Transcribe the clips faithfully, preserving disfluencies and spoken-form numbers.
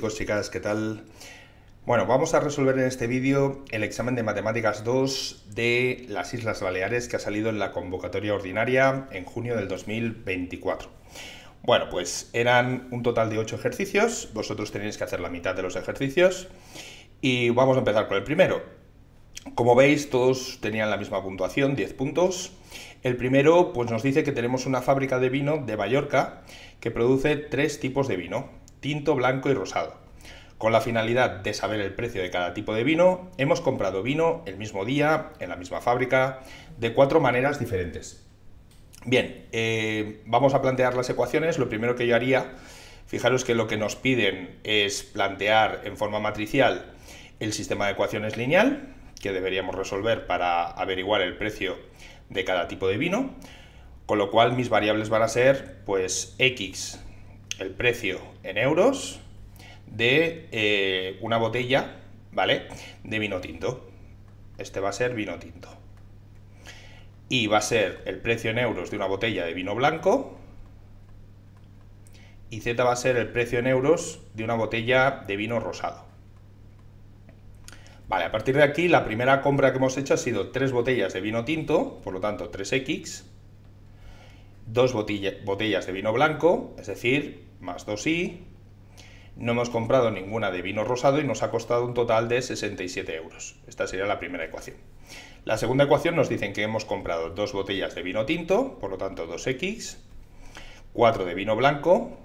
chicos, chicas, ¿qué tal? Bueno, vamos a resolver en este vídeo el examen de Matemáticas dos de las Islas Baleares que ha salido en la convocatoria ordinaria en junio del dos mil veinticuatro. Bueno, pues eran un total de ocho ejercicios, vosotros tenéis que hacer la mitad de los ejercicios y vamos a empezar con el primero. Como veis, todos tenían la misma puntuación, diez puntos. El primero pues nos dice que tenemos una fábrica de vino de Mallorca que produce tres tipos de vino: tinto, blanco y rosado. Con la finalidad de saber el precio de cada tipo de vino, hemos comprado vino el mismo día, en la misma fábrica, de cuatro maneras diferentes. Bien, eh, vamos a plantear las ecuaciones. Lo primero que yo haría, fijaros que lo que nos piden es plantear en forma matricial el sistema de ecuaciones lineal, que deberíamos resolver para averiguar el precio de cada tipo de vino, con lo cual mis variables van a ser, pues, X, el precio en euros de eh, una botella, ¿vale?, de vino tinto. Este va a ser vino tinto. Y va a ser el precio en euros de una botella de vino blanco. Y Z va a ser el precio en euros de una botella de vino rosado. Vale, a partir de aquí, la primera compra que hemos hecho ha sido tres botellas de vino tinto, por lo tanto tres X, dos botella, botellas de vino blanco, es decir, más dos Y, no hemos comprado ninguna de vino rosado y nos ha costado un total de sesenta y siete euros. Esta sería la primera ecuación. La segunda ecuación nos dicen que hemos comprado dos botellas de vino tinto, por lo tanto dos X, cuatro de vino blanco,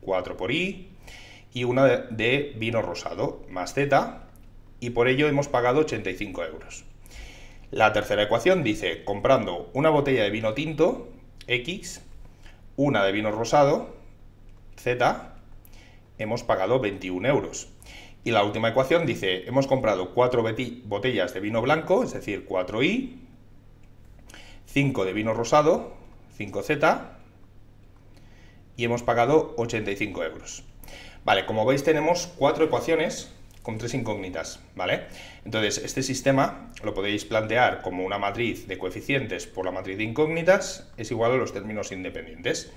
cuatro por Y, y una de, de vino rosado, más Z, y por ello hemos pagado ochenta y cinco euros. La tercera ecuación dice, comprando una botella de vino tinto, X, una de vino rosado, Z, hemos pagado veintiún euros. Y la última ecuación dice, hemos comprado cuatro botellas de vino blanco, es decir, cuatro Y, cinco de vino rosado, cinco Z, y hemos pagado ochenta y cinco euros. Vale, como veis tenemos cuatro ecuaciones con tres incógnitas, ¿vale? Entonces, este sistema lo podéis plantear como una matriz de coeficientes por la matriz de incógnitas, es igual a los términos independientes.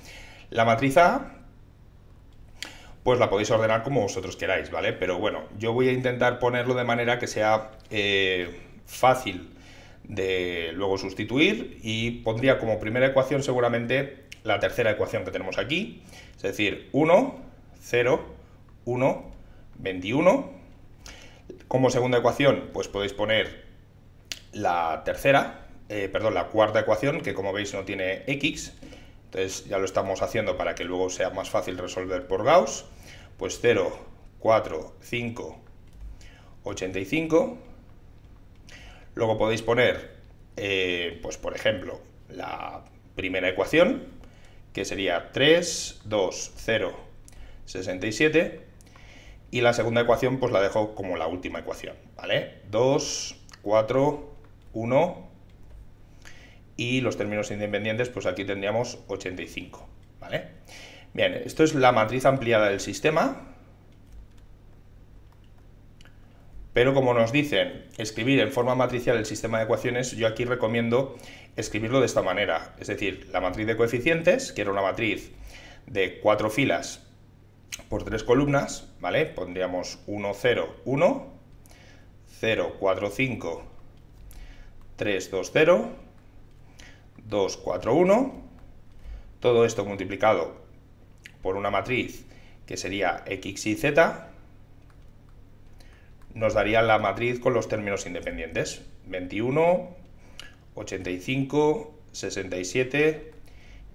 La matriz A, pues la podéis ordenar como vosotros queráis, ¿vale? Pero bueno, yo voy a intentar ponerlo de manera que sea eh, fácil de luego sustituir y pondría como primera ecuación seguramente la tercera ecuación que tenemos aquí, es decir, uno, cero, uno, veintiuno. Como segunda ecuación, pues podéis poner la tercera, eh, perdón, la cuarta ecuación, que como veis no tiene X, entonces ya lo estamos haciendo para que luego sea más fácil resolver por Gauss, pues cero, cuatro, cinco, ochenta y cinco. Luego podéis poner, eh, pues por ejemplo, la primera ecuación, que sería tres, dos, cero, sesenta y siete. Y la segunda ecuación pues la dejo como la última ecuación, ¿vale? dos, cuatro, uno y los términos independientes pues aquí tendríamos ochenta y cinco, ¿vale? Bien, esto es la matriz ampliada del sistema, pero como nos dicen escribir en forma matricial el sistema de ecuaciones, yo aquí recomiendo escribirlo de esta manera, es decir, la matriz de coeficientes, que era una matriz de cuatro filas por tres columnas, ¿vale? Pondríamos uno, cero, uno, cero, cuatro, cinco, tres, dos, cero, dos, cuatro, uno, todo esto multiplicado por una matriz que sería X y Z, nos daría la matriz con los términos independientes, veintiuno, ochenta y cinco, sesenta y siete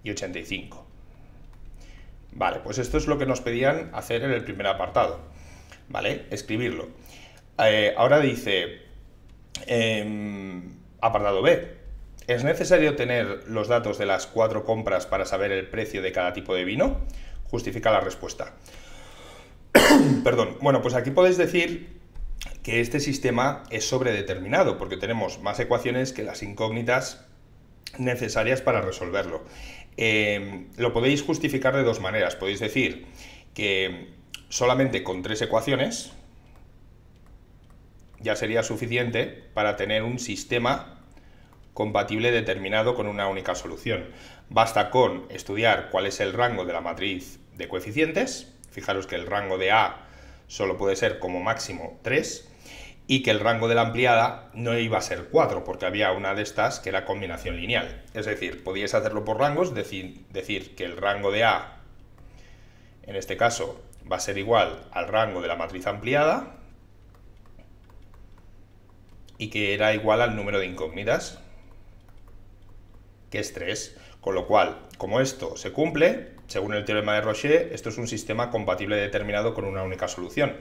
y ochenta y cinco. Vale, pues esto es lo que nos pedían hacer en el primer apartado, ¿vale? Escribirlo. Eh, ahora dice, eh, apartado B, ¿es necesario tener los datos de las cuatro compras para saber el precio de cada tipo de vino? Justifica la respuesta. Perdón. Bueno, pues aquí podéis decir que este sistema es sobredeterminado, porque tenemos más ecuaciones que las incógnitas necesarias para resolverlo. Eh, lo podéis justificar de dos maneras. Podéis decir que solamente con tres ecuaciones ya sería suficiente para tener un sistema compatible determinado con una única solución. Basta con estudiar cuál es el rango de la matriz de coeficientes, Fijaros que el rango de A solo puede ser como máximo tres y que el rango de la ampliada no iba a ser cuatro, porque había una de estas que era combinación lineal. Es decir, podíais hacerlo por rangos, decir, decir que el rango de A, en este caso, va a ser igual al rango de la matriz ampliada y que era igual al número de incógnitas, que es tres. Con lo cual, como esto se cumple, según el teorema de Rouché, esto es un sistema compatible determinado con una única solución.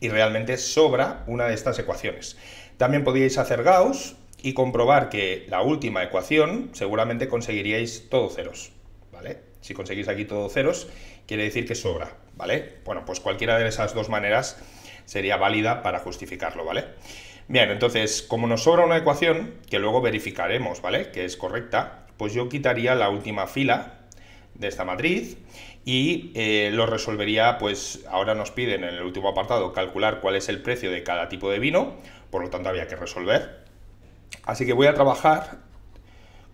Y realmente sobra una de estas ecuaciones. También podíais hacer Gauss y comprobar que la última ecuación seguramente conseguiríais todo ceros, ¿vale? Si conseguís aquí todo ceros, quiere decir que sobra, ¿vale? Bueno, pues cualquiera de esas dos maneras sería válida para justificarlo, ¿vale? Bien, entonces, como nos sobra una ecuación, que luego verificaremos, ¿vale?, que es correcta, pues yo quitaría la última fila de esta matriz y eh, lo resolvería. Pues ahora nos piden en el último apartado calcular cuál es el precio de cada tipo de vino, por lo tanto había que resolver. Así que voy a trabajar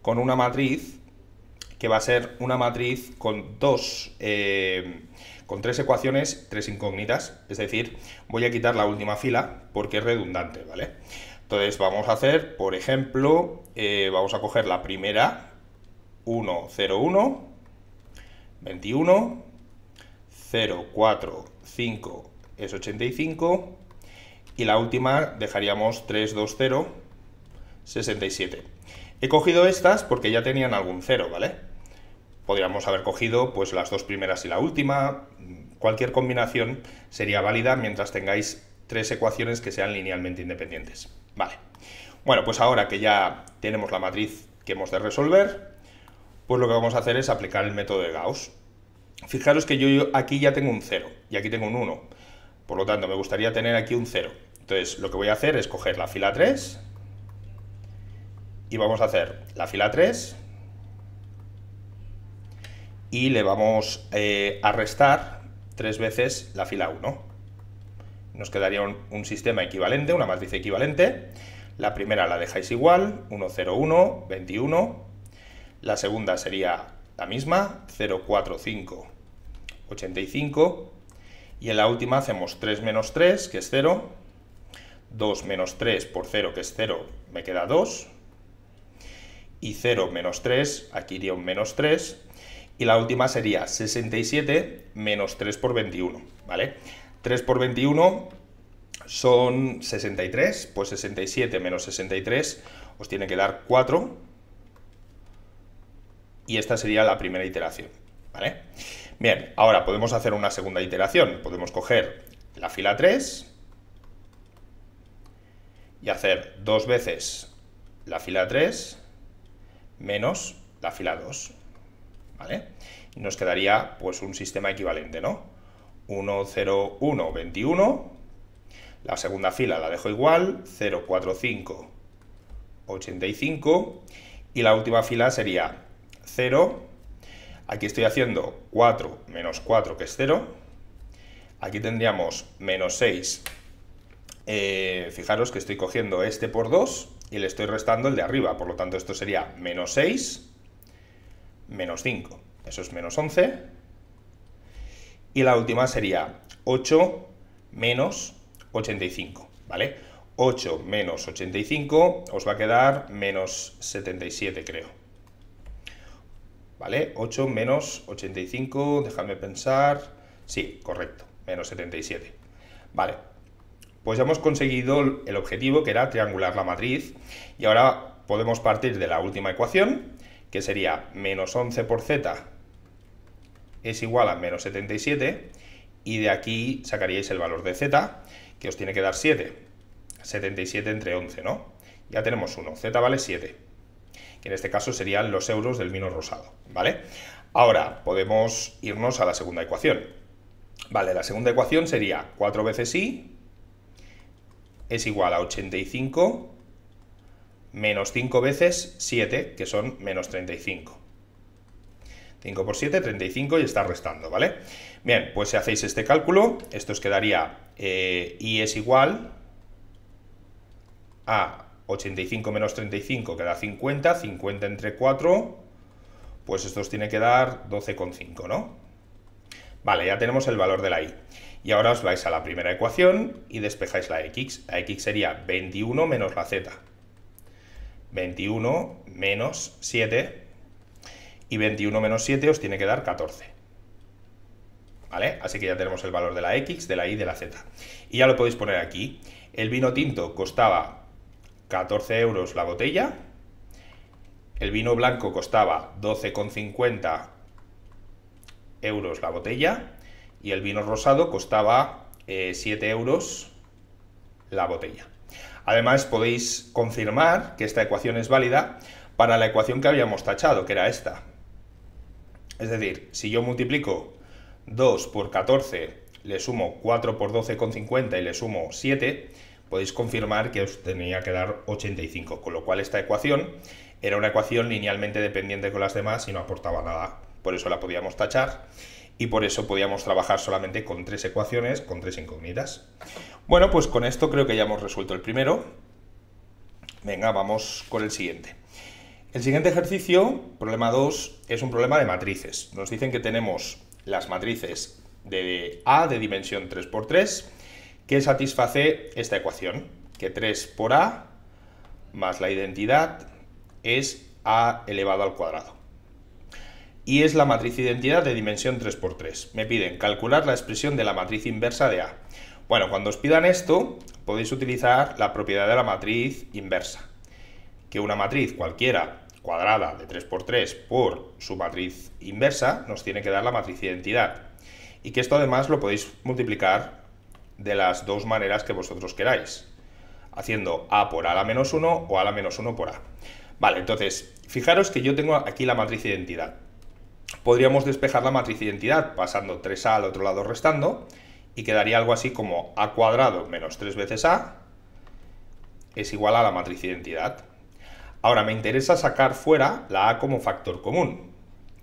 con una matriz que va a ser una matriz con dos, eh, con tres ecuaciones, tres incógnitas, es decir, voy a quitar la última fila porque es redundante, ¿vale? Entonces vamos a hacer, por ejemplo, eh, vamos a coger la primera, uno, cero, uno, veintiuno, cero, cuatro, cinco es ochenta y cinco y la última dejaríamos tres, dos, cero, sesenta y siete. He cogido estas porque ya tenían algún cero, ¿vale? Podríamos haber cogido pues las dos primeras y la última, cualquier combinación sería válida mientras tengáis tres ecuaciones que sean linealmente independientes, ¿vale? Bueno, pues ahora que ya tenemos la matriz que hemos de resolver, pues lo que vamos a hacer es aplicar el método de Gauss. Fijaros que yo, yo aquí ya tengo un cero y aquí tengo un uno, por lo tanto me gustaría tener aquí un cero. Entonces lo que voy a hacer es coger la fila tres y vamos a hacer la fila tres y le vamos eh, a restar tres veces la fila uno. Nos quedaría un, un sistema equivalente, una matriz equivalente. La primera la dejáis igual, uno, cero, uno, veintiuno. La segunda sería la misma, cero, cuatro, cinco, ochenta y cinco. Y en la última hacemos tres menos tres, que es cero. dos menos tres por cero, que es cero, me queda dos. Y cero menos tres, aquí iría un menos tres. Y la última sería sesenta y siete menos tres por veintiuno, ¿vale? tres por veintiuno son sesenta y tres, pues sesenta y siete menos sesenta y tres os tiene que dar cuatro. Y esta sería la primera iteración, ¿vale? Bien, ahora podemos hacer una segunda iteración. Podemos coger la fila tres y hacer dos veces la fila tres menos la fila dos, ¿vale? Y nos quedaría pues un sistema equivalente, ¿no? uno, cero, uno, veintiuno. La segunda fila la dejo igual, cero, cuatro, cinco, ochenta y cinco. Y la última fila sería cero, aquí estoy haciendo cuatro menos cuatro, que es cero, aquí tendríamos menos seis, eh, fijaros que estoy cogiendo este por dos y le estoy restando el de arriba, por lo tanto esto sería menos seis, menos cinco, eso es menos once, y la última sería ocho menos ochenta y cinco, ¿vale? ocho menos ochenta y cinco os va a quedar menos setenta y siete, creo. ¿Vale? ocho menos ochenta y cinco, déjame pensar, sí, correcto, menos setenta y siete. Vale, pues ya hemos conseguido el objetivo, que era triangular la matriz, y ahora podemos partir de la última ecuación, que sería menos once por z es igual a menos setenta y siete, y de aquí sacaríais el valor de z, que os tiene que dar siete, setenta y siete entre once, ¿no? Ya tenemos uno, z vale siete. Que en este caso serían los euros del vino rosado, ¿vale? Ahora podemos irnos a la segunda ecuación. Vale, la segunda ecuación sería cuatro veces i es igual a ochenta y cinco menos cinco veces siete, que son menos treinta y cinco. cinco por siete, treinta y cinco, y está restando, ¿vale? Bien, pues si hacéis este cálculo, esto os quedaría eh, i es igual a ochenta y cinco menos treinta y cinco, que da cincuenta, cincuenta entre cuatro, pues esto os tiene que dar doce coma cinco, ¿no? Vale, ya tenemos el valor de la y. Y ahora os vais a la primera ecuación y despejáis la x. La x sería veintiuno menos la z. veintiuno menos siete. Y veintiuno menos siete os tiene que dar catorce. ¿Vale? Así que ya tenemos el valor de la x, de la y, de la z. Y ya lo podéis poner aquí. El vino tinto costaba catorce euros la botella. El vino blanco costaba doce con cincuenta euros la botella. Y el vino rosado costaba eh, siete euros la botella. Además, podéis confirmar que esta ecuación es válida para la ecuación que habíamos tachado, que era esta. Es decir, si yo multiplico dos por catorce, le sumo cuatro por doce con cincuenta y le sumo siete, podéis confirmar que os tenía que dar ochenta y cinco, con lo cual esta ecuación era una ecuación linealmente dependiente con las demás y no aportaba nada. Por eso la podíamos tachar. Y por eso podíamos trabajar solamente con tres ecuaciones, con tres incógnitas. Bueno, pues con esto creo que ya hemos resuelto el primero. Venga, vamos con el siguiente. El siguiente ejercicio, problema dos, es un problema de matrices. Nos dicen que tenemos las matrices de A de dimensión tres por tres, que satisface esta ecuación, que tres por A más la identidad es A elevado al cuadrado. Y es la matriz identidad de dimensión tres por tres. Me piden calcular la expresión de la matriz inversa de A. Bueno, cuando os pidan esto, podéis utilizar la propiedad de la matriz inversa. Que una matriz cualquiera cuadrada de tres por tres por su matriz inversa nos tiene que dar la matriz identidad. Y que esto además lo podéis multiplicar de las dos maneras que vosotros queráis. Haciendo A por A a la menos uno o A a la menos uno por A. Vale, entonces, fijaros que yo tengo aquí la matriz identidad. Podríamos despejar la matriz identidad pasando tres a al otro lado restando y quedaría algo así como a cuadrado menos tres veces a es igual a la matriz identidad. Ahora me interesa sacar fuera la a como factor común.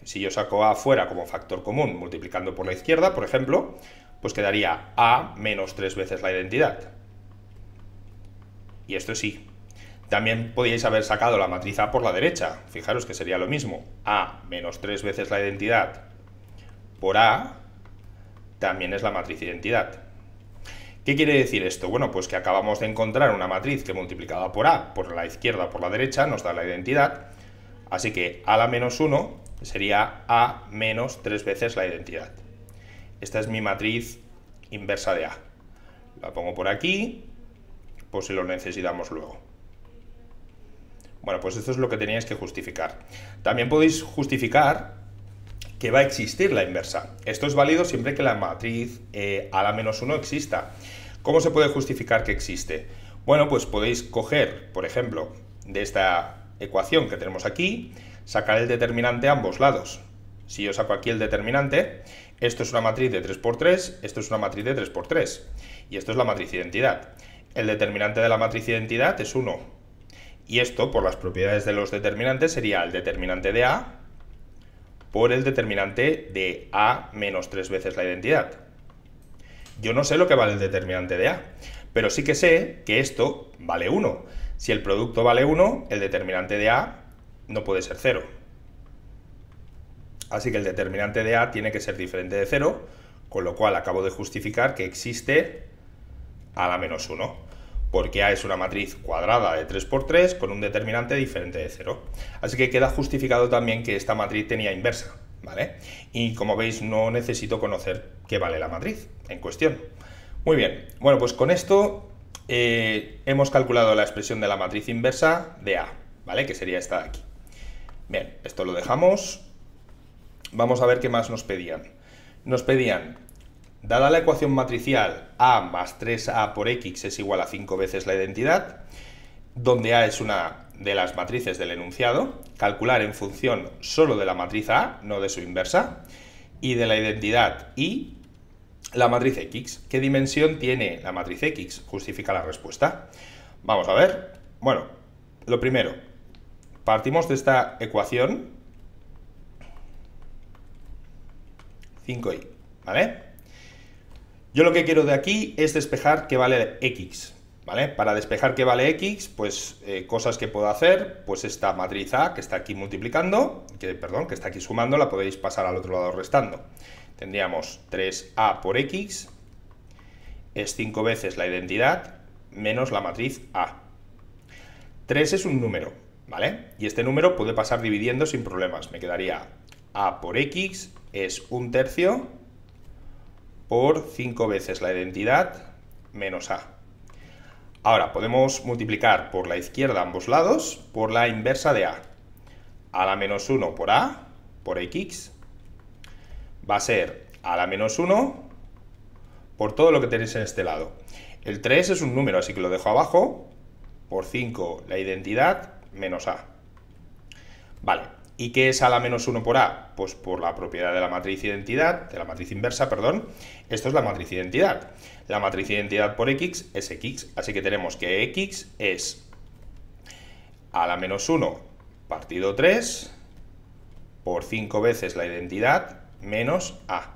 Si yo saco a fuera como factor común multiplicando por la izquierda, por ejemplo, pues quedaría a menos tres veces la identidad. Y esto sí. También podíais haber sacado la matriz A por la derecha. Fijaros que sería lo mismo. A menos tres veces la identidad por A también es la matriz identidad. ¿Qué quiere decir esto? Bueno, pues que acabamos de encontrar una matriz que multiplicada por A, por la izquierda, por la derecha, nos da la identidad. Así que A a la menos uno sería A menos tres veces la identidad. Esta es mi matriz inversa de A. La pongo por aquí, por si lo necesitamos luego. Bueno, pues esto es lo que teníais que justificar. También podéis justificar que va a existir la inversa. Esto es válido siempre que la matriz eh, a la menos uno exista. ¿Cómo se puede justificar que existe? Bueno, pues podéis coger, por ejemplo, de esta ecuación que tenemos aquí, sacar el determinante a ambos lados. Si yo saco aquí el determinante, esto es una matriz de tres por tres, esto es una matriz de tres por tres. Y esto es la matriz identidad. El determinante de la matriz identidad es uno. Y esto, por las propiedades de los determinantes, sería el determinante de A por el determinante de A menos tres veces la identidad. Yo no sé lo que vale el determinante de A, pero sí que sé que esto vale uno. Si el producto vale uno, el determinante de A no puede ser cero. Así que el determinante de A tiene que ser diferente de cero, con lo cual acabo de justificar que existe A a la menos uno. Porque A es una matriz cuadrada de tres por tres con un determinante diferente de cero. Así que queda justificado también que esta matriz tenía inversa, ¿vale? Y como veis, no necesito conocer qué vale la matriz en cuestión. Muy bien, bueno, pues con esto eh, hemos calculado la expresión de la matriz inversa de A, ¿vale? Que sería esta de aquí. Bien, esto lo dejamos. Vamos a ver qué más nos pedían. Nos pedían... Dada la ecuación matricial A más tres A por X es igual a cinco veces la identidad, donde A es una de las matrices del enunciado, calcular en función solo de la matriz A, no de su inversa, y de la identidad Y, la matriz X. ¿Qué dimensión tiene la matriz X? Justifica la respuesta. Vamos a ver. Bueno, lo primero, partimos de esta ecuación cinco i, ¿vale? Yo lo que quiero de aquí es despejar qué vale X, ¿vale? Para despejar qué vale X, pues eh, cosas que puedo hacer, pues esta matriz A que está aquí multiplicando, que, perdón, que está aquí sumando, la podéis pasar al otro lado restando. tendríamos tres a por x es cinco veces la identidad menos la matriz A. tres es un número, ¿vale? Y este número puede pasar dividiendo sin problemas. Me quedaría A por x es un tercio por cinco veces la identidad menos A. Ahora, podemos multiplicar por la izquierda ambos lados por la inversa de A. A la menos uno por A por x va a ser A la menos uno por todo lo que tenéis en este lado. El tres es un número, así que lo dejo abajo, por cinco la identidad menos A. Vale, ¿y qué es A la menos uno por A? Pues por la propiedad de la matriz identidad, de la matriz inversa, perdón, esto es la matriz identidad. La matriz identidad por X es X, así que tenemos que X es A la menos uno partido tres por cinco veces la identidad menos A.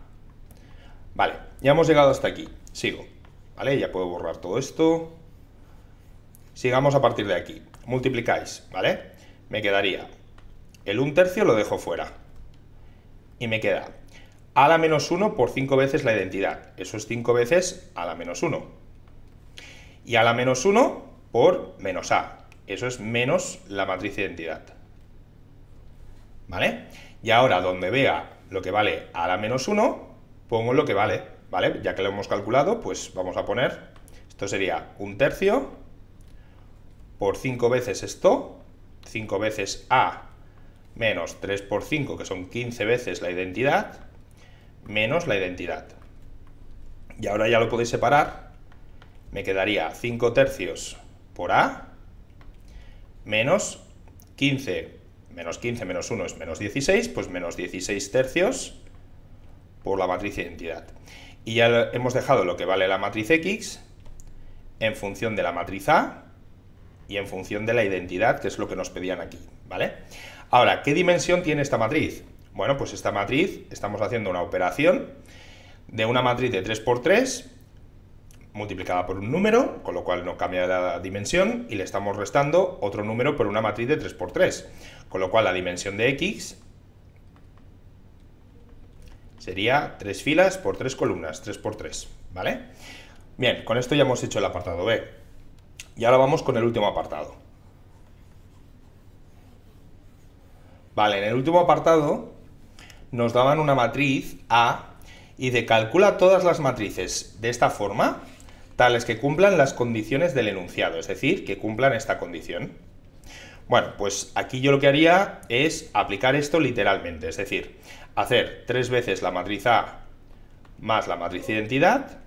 Vale, ya hemos llegado hasta aquí, sigo, ¿vale? Ya puedo borrar todo esto. Sigamos a partir de aquí. Multiplicáis, ¿vale? Me quedaría el un tercio, lo dejo fuera. Y me queda A la menos uno por cinco veces la identidad. Eso es cinco veces A la menos uno. Y A la menos uno por menos A. Eso es menos la matriz identidad. ¿Vale? Y ahora, donde vea lo que vale A la menos uno, pongo lo que vale, ¿vale? Ya que lo hemos calculado, pues vamos a poner... Esto sería un tercio... por cinco veces esto, cinco veces A menos tres por cinco, que son quince veces la identidad, menos la identidad. Y ahora ya lo podéis separar, me quedaría cinco tercios por A menos quince, menos quince menos uno es menos dieciséis, pues menos dieciséis tercios por la matriz identidad. Y ya hemos dejado lo que vale la matriz X en función de la matriz A, y en función de la identidad, que es lo que nos pedían aquí, ¿vale? Ahora, ¿qué dimensión tiene esta matriz? Bueno, pues esta matriz, estamos haciendo una operación de una matriz de tres por tres, multiplicada por un número, con lo cual no cambia la dimensión, y le estamos restando otro número por una matriz de tres por tres, con lo cual la dimensión de X sería tres filas por tres columnas, tres por tres, ¿vale? Bien, con esto ya hemos hecho el apartado B. Y ahora vamos con el último apartado. Vale, en el último apartado nos daban una matriz A y de calcula todas las matrices de esta forma, tales que cumplan las condiciones del enunciado, es decir, que cumplan esta condición. Bueno, pues aquí yo lo que haría es aplicar esto literalmente, es decir, hacer tres veces la matriz A más la matriz identidad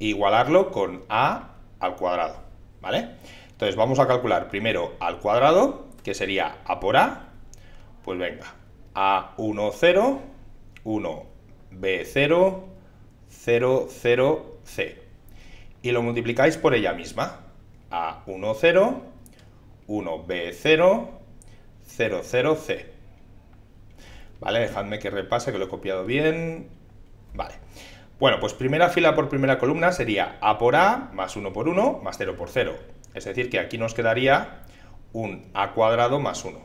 e igualarlo con A al cuadrado. ¿Vale? Entonces vamos a calcular primero al cuadrado, que sería A por A, pues venga, A uno, cero, uno, B cero, cero, cero, C. Y lo multiplicáis por ella misma, A uno, cero, uno, B cero, cero, cero, C. ¿Vale? Dejadme que repase, que lo he copiado bien. Vale. Bueno, pues primera fila por primera columna sería A por A más uno por uno más cero por cero. Es decir, que aquí nos quedaría un A cuadrado más uno.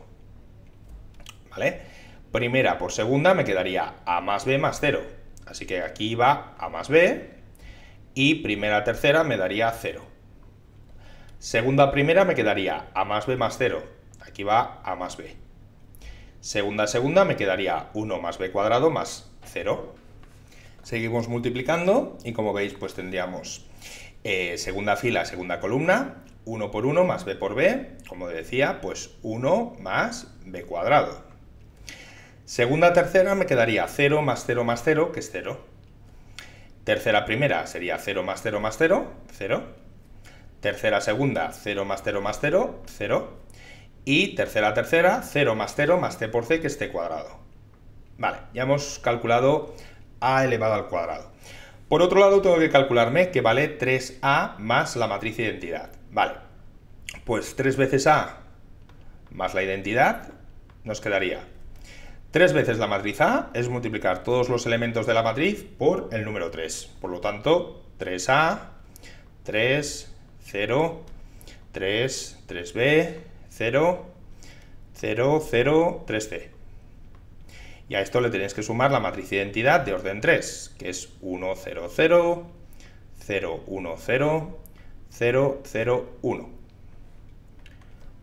¿Vale? Primera por segunda me quedaría A más B más cero. Así que aquí va A más B y primera tercera me daría cero. Segunda primera me quedaría A más B más cero. Aquí va A más B. Segunda segunda me quedaría uno más B cuadrado más cero. Seguimos multiplicando y como veis pues tendríamos eh, segunda fila, segunda columna, uno por uno más B por B, como decía, pues uno más B cuadrado. Segunda tercera me quedaría cero más cero más cero, que es cero. Tercera primera sería cero más cero más cero, cero. Tercera segunda, cero más cero más cero, cero. Y tercera tercera, cero más cero más C por C, que es C cuadrado. Vale, ya hemos calculado A elevado al cuadrado. Por otro lado, tengo que calcularme que vale tres A más la matriz identidad. Vale, pues tres veces A más la identidad nos quedaría tres veces la matriz A, es multiplicar todos los elementos de la matriz por el número tres. Por lo tanto, tres A, tres, cero, tres, tres B, cero, cero, cero, tres C. y a esto le tenéis que sumar la matriz de identidad de orden tres, que es uno, cero, cero, cero, uno, cero, cero, cero, uno.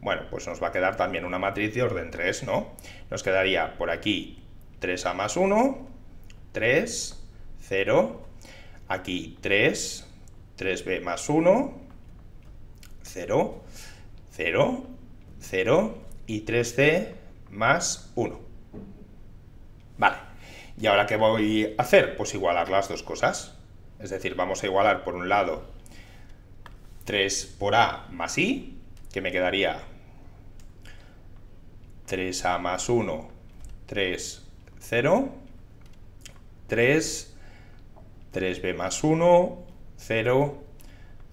Bueno, pues nos va a quedar también una matriz de orden tres, ¿no? Nos quedaría por aquí tres A más uno, tres, cero, aquí tres, tres B más uno, cero, cero, cero, y tres C más uno. Vale, ¿y ahora qué voy a hacer? Pues igualar las dos cosas. Es decir, vamos a igualar por un lado tres por A más I, que me quedaría tres A más uno, tres, cero, tres, tres B más uno, cero,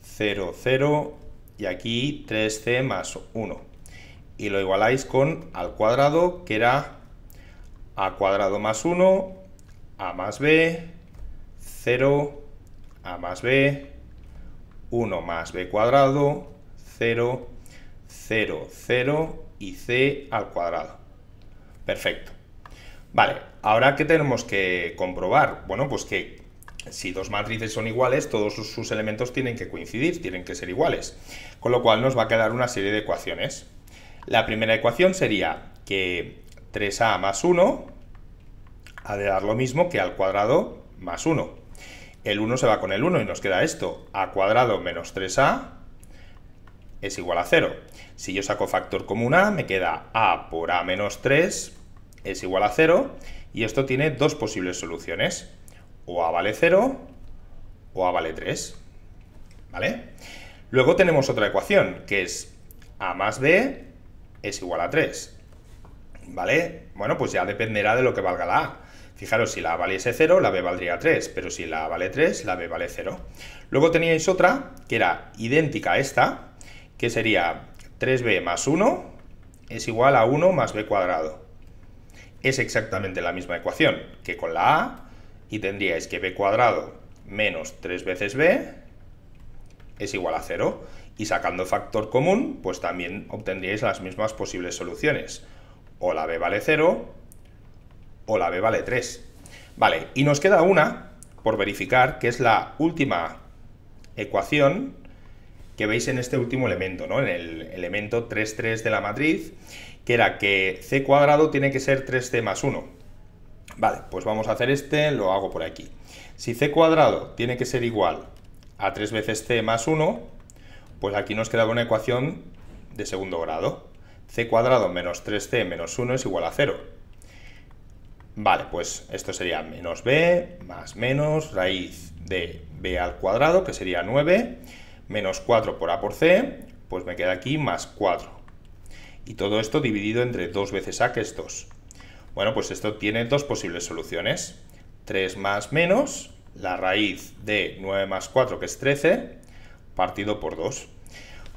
cero, cero, y aquí tres C más uno. Y lo igualáis con al cuadrado, que era A cuadrado más uno, A más B, cero, A más B, uno más B cuadrado, cero, cero, cero y C al cuadrado. Perfecto. Vale, ahora ¿qué tenemos que comprobar? Bueno, pues que si dos matrices son iguales, todos sus elementos tienen que coincidir, tienen que ser iguales. Con lo cual nos va a quedar una serie de ecuaciones. La primera ecuación sería que tres A más uno ha de dar lo mismo que al cuadrado más uno. El uno se va con el uno y nos queda esto. A cuadrado menos tres A es igual a cero. Si yo saco factor común A, me queda A por A menos tres es igual a cero. Y esto tiene dos posibles soluciones. O A vale cero o A vale tres, ¿vale? Luego tenemos otra ecuación, que es A más B es igual a tres, ¿vale? Bueno, pues ya dependerá de lo que valga la A. Fijaros, si la A valiese cero, la B valdría tres, pero si la A vale tres, la B vale cero. Luego teníais otra, que era idéntica a esta, que sería tres B más uno es igual a uno más B cuadrado. Es exactamente la misma ecuación que con la A, y tendríais que B cuadrado menos tres veces B es igual a cero. Y sacando factor común, pues también obtendríais las mismas posibles soluciones. O la B vale cero o la B vale tres. Vale, y nos queda una por verificar, que es la última ecuación que veis en este último elemento, ¿no? En el elemento tres, tres de la matriz, que era que C cuadrado tiene que ser tres C más uno. Vale, pues vamos a hacer este, lo hago por aquí. Si C cuadrado tiene que ser igual a tres veces C más uno, pues aquí nos quedaba una ecuación de segundo grado. C cuadrado menos tres C menos uno es igual a cero. Vale, pues esto sería menos B más menos raíz de B al cuadrado, que sería nueve, menos cuatro por A por C, pues me queda aquí más cuatro. Y todo esto dividido entre dos veces A, que es dos. Bueno, pues esto tiene dos posibles soluciones. tres más menos, la raíz de nueve más cuatro, que es trece, partido por dos.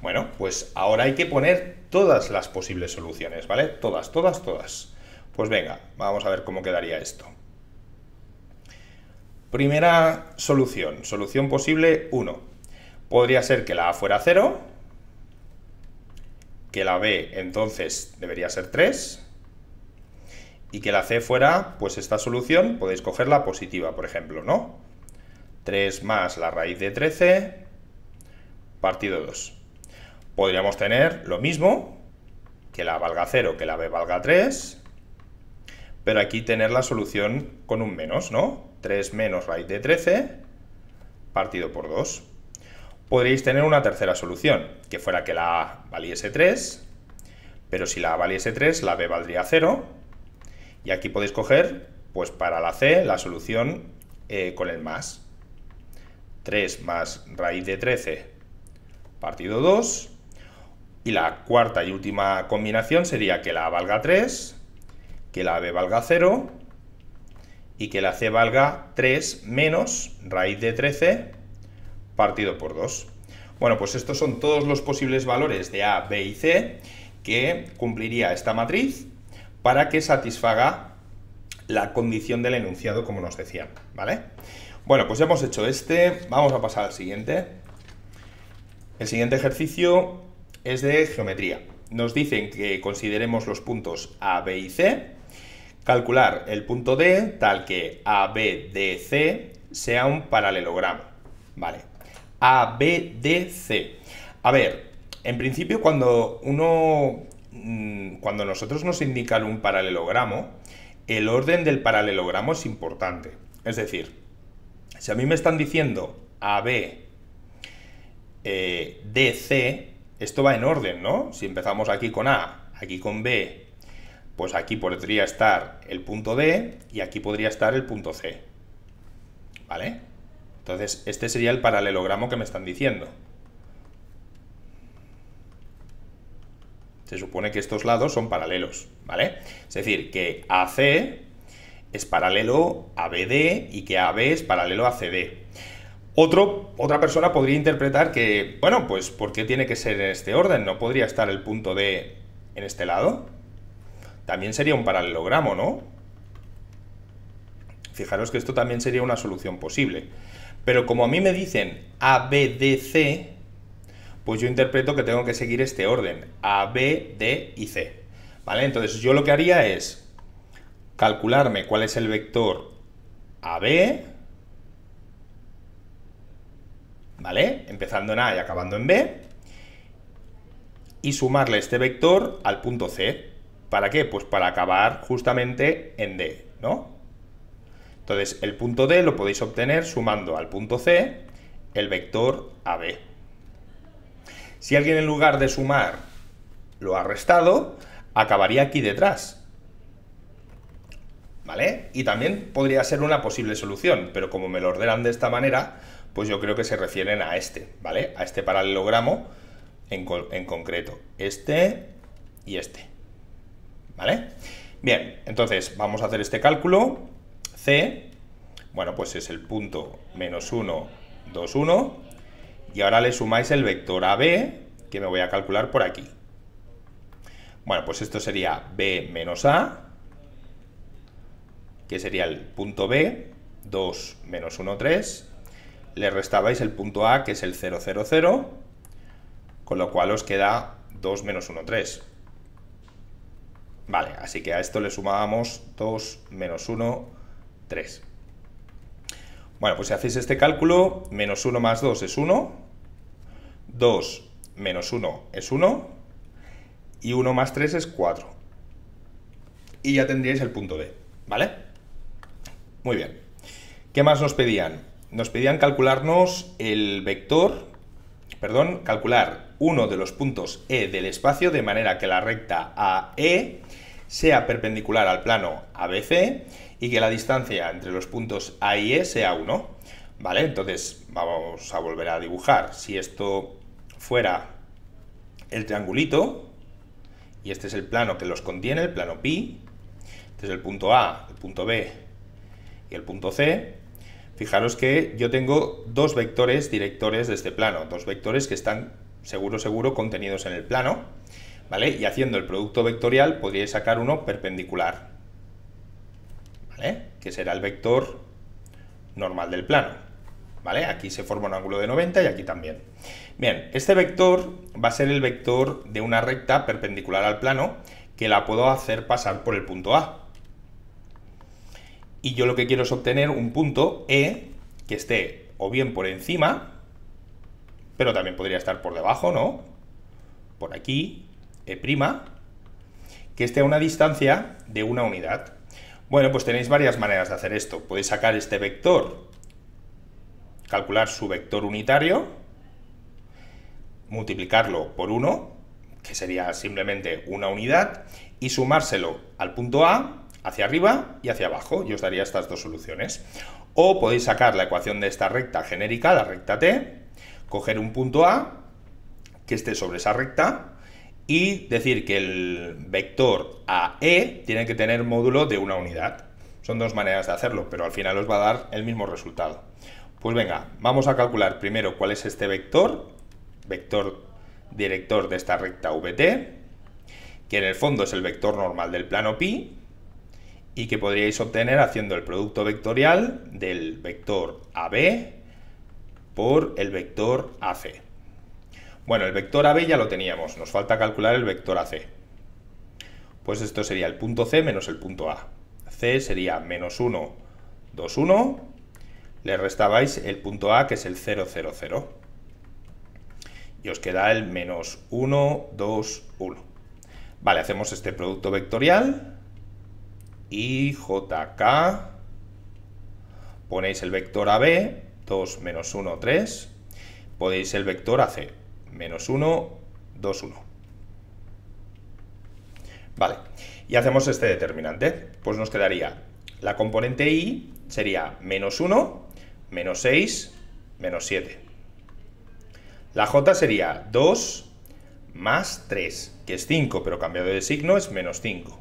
Bueno, pues ahora hay que poner todas las posibles soluciones, ¿vale? Todas, todas, todas. Pues venga, vamos a ver cómo quedaría esto. Primera solución, solución posible uno. Podría ser que la A fuera cero, que la B entonces debería ser tres, y que la C fuera, pues esta solución, podéis coger la positiva, por ejemplo, ¿no? tres más la raíz de trece, partido dos. Podríamos tener lo mismo, que la A valga cero, que la B valga tres, pero aquí tener la solución con un menos, ¿no? tres menos raíz de trece, partido por dos. Podríais tener una tercera solución, que fuera que la A valiese tres, pero si la A valiese tres, la B valdría cero, y aquí podéis coger, pues para la C, la solución eh, con el más. tres más raíz de trece, partido dos. Y la cuarta y última combinación sería que la A valga tres, que la B valga cero, y que la C valga tres menos raíz de trece, partido por dos. Bueno, pues estos son todos los posibles valores de A, B y C que cumpliría esta matriz, para que satisfaga la condición del enunciado, como nos decían, ¿vale? Bueno, pues ya hemos hecho este, vamos a pasar al siguiente. El siguiente ejercicio es de geometría. Nos dicen que consideremos los puntos A, B y C, Calcular el punto D tal que A B D C sea un paralelogramo. Vale, A B D C. A ver, en principio cuando uno... Cuando nosotros nos indican un paralelogramo, el orden del paralelogramo es importante. Es decir, si a mí me están diciendo A B, eh, D C, esto va en orden, ¿no? Si empezamos aquí con A, aquí con B, pues aquí podría estar el punto D y aquí podría estar el punto C. ¿Vale? Entonces, este sería el paralelogramo que me están diciendo. Se supone que estos lados son paralelos, ¿vale? Es decir, que A C es paralelo a B D y que A B es paralelo a C D. Otro, otra persona podría interpretar que, bueno, pues ¿por qué tiene que ser en este orden? ¿No podría estar el punto D en este lado? También sería un paralelogramo, ¿no? Fijaros que esto también sería una solución posible. Pero como a mí me dicen A B D C... pues yo interpreto que tengo que seguir este orden, A, B, D y C, ¿vale? Entonces yo lo que haría es calcularme cuál es el vector A B, ¿vale? Empezando en A y acabando en B, y sumarle este vector al punto C. ¿Para qué? Pues para acabar justamente en D, ¿no? Entonces el punto D lo podéis obtener sumando al punto C el vector A B. Si alguien en lugar de sumar lo ha restado, acabaría aquí detrás, ¿vale? Y también podría ser una posible solución, pero como me lo ordenan de esta manera, pues yo creo que se refieren a este, ¿vale? A este paralelogramo en, en concreto, este y este, ¿vale? Bien, entonces vamos a hacer este cálculo. C, bueno, pues es el punto menos uno, dos, uno... Y ahora le sumáis el vector A B, que me voy a calcular por aquí. Bueno, pues esto sería B menos A, que sería el punto B, dos, menos uno, tres. Le restabais el punto A, que es el cero, cero, cero, con lo cual os queda dos, menos uno, tres. Vale, así que a esto le sumábamos dos, menos uno, tres. Bueno, pues si hacéis este cálculo, menos uno más dos es uno, dos menos uno es uno, y uno más tres es cuatro. Y ya tendríais el punto D, ¿vale? Muy bien. ¿Qué más nos pedían? Nos pedían calcularnos el vector, perdón, calcular uno de los puntos E del espacio de manera que la recta A E sea perpendicular al plano A B C y que la distancia entre los puntos A y E sea uno, ¿vale? Entonces vamos a volver a dibujar. Si esto fuera el triangulito, y este es el plano que los contiene, el plano pi, este es el punto A, el punto B y el punto C, fijaros que yo tengo dos vectores directores de este plano, dos vectores que están seguro, seguro contenidos en el plano, ¿vale? Y haciendo el producto vectorial podríais sacar uno perpendicular, ¿eh? Que será el vector normal del plano, ¿vale? Aquí se forma un ángulo de noventa y aquí también. Bien, este vector va a ser el vector de una recta perpendicular al plano que la puedo hacer pasar por el punto A. Y yo lo que quiero es obtener un punto E que esté o bien por encima, pero también podría estar por debajo, ¿no? Por aquí, E', que esté a una distancia de una unidad. Bueno, pues tenéis varias maneras de hacer esto. Podéis sacar este vector, calcular su vector unitario, multiplicarlo por uno, que sería simplemente una unidad, y sumárselo al punto A, hacia arriba y hacia abajo, y os daría estas dos soluciones. O podéis sacar la ecuación de esta recta genérica, la recta T, coger un punto A, que esté sobre esa recta, y decir que el vector A E tiene que tener módulo de una unidad. Son dos maneras de hacerlo, pero al final os va a dar el mismo resultado. Pues venga, vamos a calcular primero cuál es este vector, vector director de esta recta V T, que en el fondo es el vector normal del plano pi, y que podríais obtener haciendo el producto vectorial del vector A B por el vector A C. Bueno, el vector A B ya lo teníamos, nos falta calcular el vector A C. Pues esto sería el punto C menos el punto A. C sería menos uno, dos, uno, le restabais el punto A, que es el cero, cero, cero, y os queda el menos uno, dos, uno. Vale, hacemos este producto vectorial, y J K, ponéis el vector A B, dos, menos uno, tres, podéis el vector A C, menos uno, dos, uno. Vale, y hacemos este determinante, pues nos quedaría la componente I, sería menos uno, menos seis, menos siete. La J sería dos más tres, que es cinco, pero cambiado de signo es menos cinco.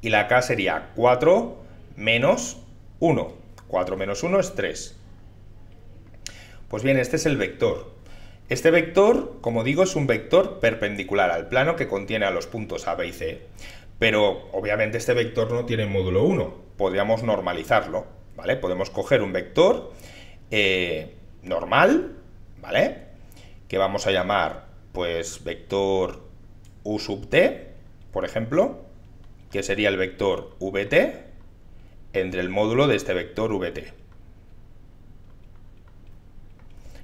Y la K sería cuatro menos uno. cuatro menos uno es tres. Pues bien, este es el vector. Este vector, como digo, es un vector perpendicular al plano que contiene a los puntos A, B y C. Pero, obviamente, este vector no tiene módulo uno. Podríamos normalizarlo, ¿vale? Podemos coger un vector eh, normal, ¿vale? Que vamos a llamar, pues, vector U sub T, por ejemplo, que sería el vector V T entre el módulo de este vector V T.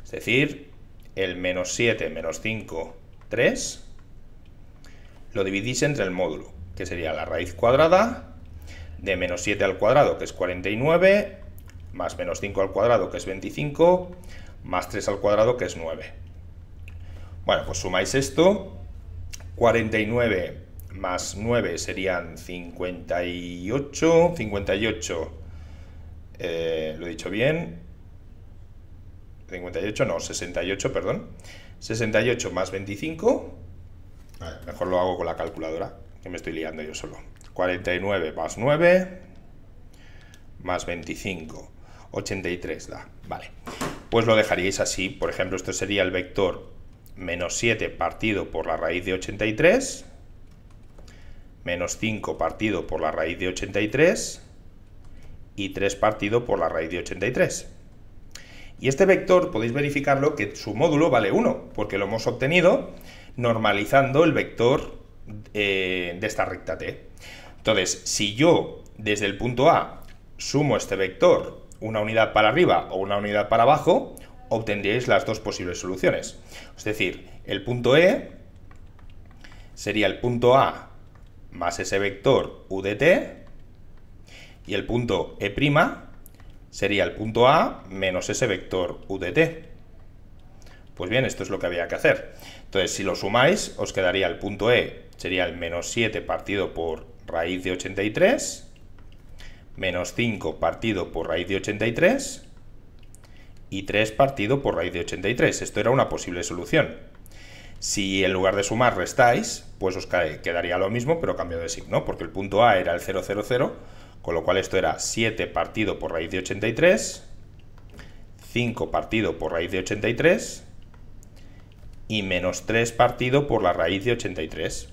Es decir, el menos siete, menos cinco, tres, lo dividís entre el módulo, que sería la raíz cuadrada de menos siete al cuadrado, que es cuarenta y nueve, más menos cinco al cuadrado, que es veinticinco, más tres al cuadrado, que es nueve. Bueno, pues sumáis esto, cuarenta y nueve más nueve serían cincuenta y ocho, cincuenta y ocho, eh, lo he dicho bien, cincuenta y ocho no, sesenta y ocho, perdón, sesenta y ocho más veinticinco, a ver, mejor lo hago con la calculadora, que me estoy liando yo solo, cuarenta y nueve más nueve, más veinticinco, ochenta y tres da, vale. Pues lo dejaríais así, por ejemplo, esto sería el vector menos siete partido por la raíz de ochenta y tres, menos cinco partido por la raíz de ochenta y tres, y tres partido por la raíz de ochenta y tres. Y este vector, podéis verificarlo, que su módulo vale uno, porque lo hemos obtenido normalizando el vector eh, de esta recta T. Entonces, si yo, desde el punto A, sumo este vector una unidad para arriba o una unidad para abajo, obtendríais las dos posibles soluciones. Es decir, el punto E sería el punto A más ese vector U D T, y el punto E' sería el punto A menos ese vector U D T. Pues bien, esto es lo que había que hacer. Entonces, si lo sumáis, os quedaría el punto E, sería el menos siete partido por raíz de ochenta y tres, menos cinco partido por raíz de ochenta y tres, y tres partido por raíz de ochenta y tres. Esto era una posible solución. Si en lugar de sumar restáis, pues os quedaría lo mismo, pero cambio de signo, porque el punto A era el cero, cero, cero, con lo cual esto era siete partido por raíz de ochenta y tres, cinco partido por raíz de ochenta y tres, y menos tres partido por la raíz de ochenta y tres.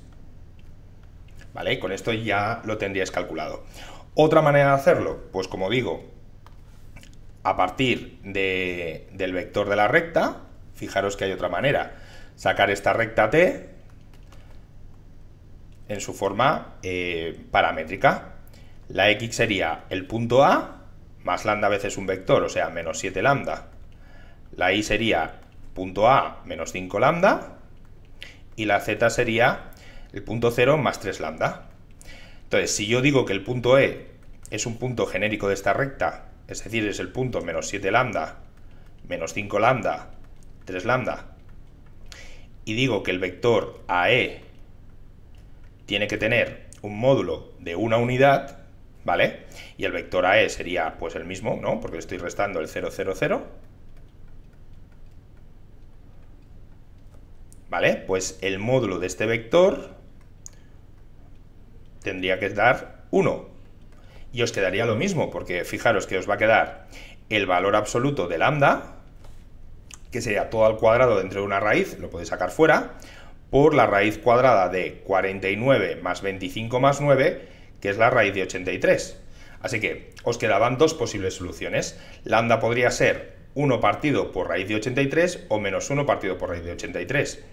¿Vale? Y con esto ya lo tendríais calculado. Otra manera de hacerlo, pues como digo, a partir de, del vector de la recta, fijaros que hay otra manera, sacar esta recta T en su forma eh, paramétrica. La X sería el punto A más lambda veces un vector, o sea, menos siete lambda. La Y sería punto A menos cinco lambda, y la Z sería el punto cero más tres lambda. Entonces, si yo digo que el punto E es un punto genérico de esta recta, es decir, es el punto menos siete lambda, menos cinco lambda, tres lambda, y digo que el vector A E tiene que tener un módulo de una unidad, ¿vale? Y el vector A E sería pues el mismo, ¿no? Porque estoy restando el cero, cero, cero. ¿Vale? Pues el módulo de este vector tendría que dar uno, y os quedaría lo mismo, porque fijaros que os va a quedar el valor absoluto de lambda, que sería todo al cuadrado dentro de una raíz, lo podéis sacar fuera, por la raíz cuadrada de cuarenta y nueve más veinticinco más nueve, que es la raíz de ochenta y tres. Así que os quedaban dos posibles soluciones. Lambda podría ser uno partido por raíz de ochenta y tres o menos uno partido por raíz de ochenta y tres.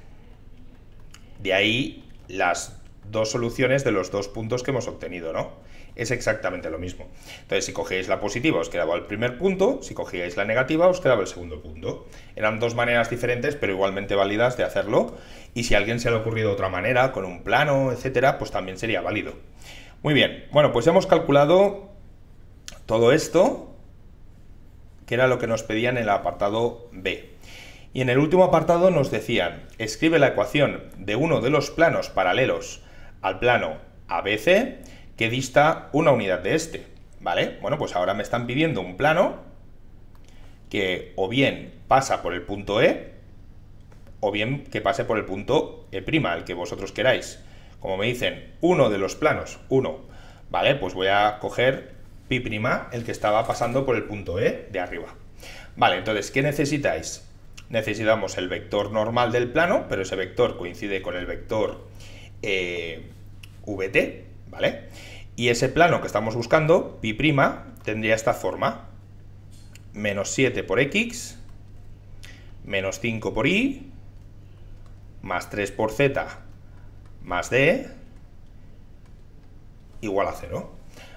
De ahí las dos soluciones de los dos puntos que hemos obtenido, ¿no? es exactamente lo mismo. Entonces, si cogíais la positiva os quedaba el primer punto, si cogíais la negativa os quedaba el segundo punto. Eran dos maneras diferentes, pero igualmente válidas de hacerlo, y si a alguien se le ha ocurrido otra manera, con un plano, etcétera, pues también sería válido. Muy bien, bueno, pues ya hemos calculado todo esto, que era lo que nos pedían en el apartado B. Y en el último apartado nos decían, escribe la ecuación de uno de los planos paralelos al plano A B C que dista una unidad de este, ¿vale? Bueno, pues ahora me están pidiendo un plano que o bien pasa por el punto E o bien que pase por el punto E', el que vosotros queráis. Como me dicen, uno de los planos, uno, ¿vale? Pues voy a coger pi', el que estaba pasando por el punto E de arriba. Vale, entonces, ¿qué necesitáis? Necesitamos el vector normal del plano, pero ese vector coincide con el vector eh, V T, ¿vale? Y ese plano que estamos buscando, pi', tendría esta forma. Menos siete por X, menos cinco por Y, más tres por Z, más D, igual a cero.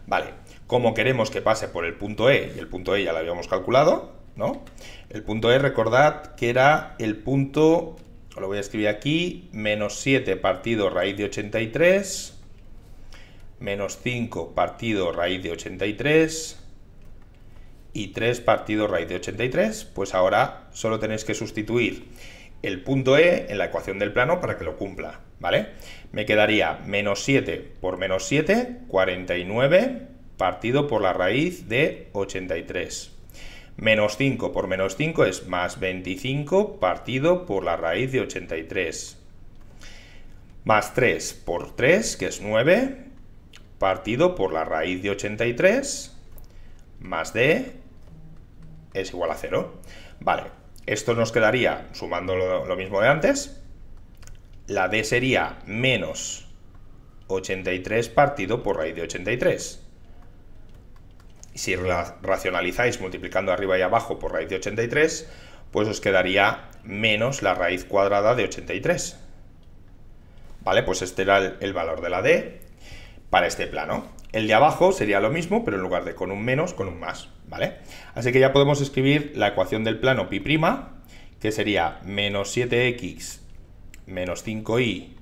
Vale, como queremos que pase por el punto E, y el punto E ya lo habíamos calculado, ¿no? El punto E, recordad que era el punto, lo voy a escribir aquí, menos siete partido raíz de ochenta y tres, menos cinco partido raíz de ochenta y tres y tres partido raíz de ochenta y tres. Pues ahora solo tenéis que sustituir el punto E en la ecuación del plano para que lo cumpla, ¿vale? Me quedaría menos siete por menos siete, cuarenta y nueve partido por la raíz de ochenta y tres. Menos cinco por menos cinco es más veinticinco partido por la raíz de ochenta y tres. Más tres por tres, que es nueve, partido por la raíz de ochenta y tres. Más D es igual a cero. Vale, esto nos quedaría, sumando lo, lo mismo de antes, la D sería menos ochenta y tres partido por raíz de ochenta y tres. Si racionalizáis multiplicando arriba y abajo por raíz de ochenta y tres, pues os quedaría menos la raíz cuadrada de ochenta y tres. Vale, pues este era el, el valor de la D para este plano. El de abajo sería lo mismo, pero en lugar de con un menos, con un más, ¿vale? Así que ya podemos escribir la ecuación del plano pi', que sería menos siete X menos cinco Y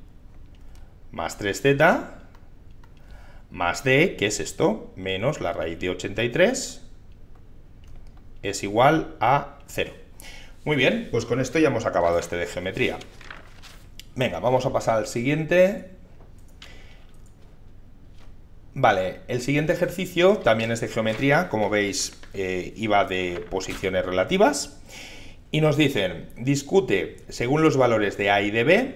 más tres Z... más D, que es esto, menos la raíz de ochenta y tres, es igual a cero. Muy bien, pues con esto ya hemos acabado este de geometría. Venga, vamos a pasar al siguiente. Vale, el siguiente ejercicio también es de geometría, como veis, eh, iba de posiciones relativas. Y nos dicen, discute, según los valores de A y de B,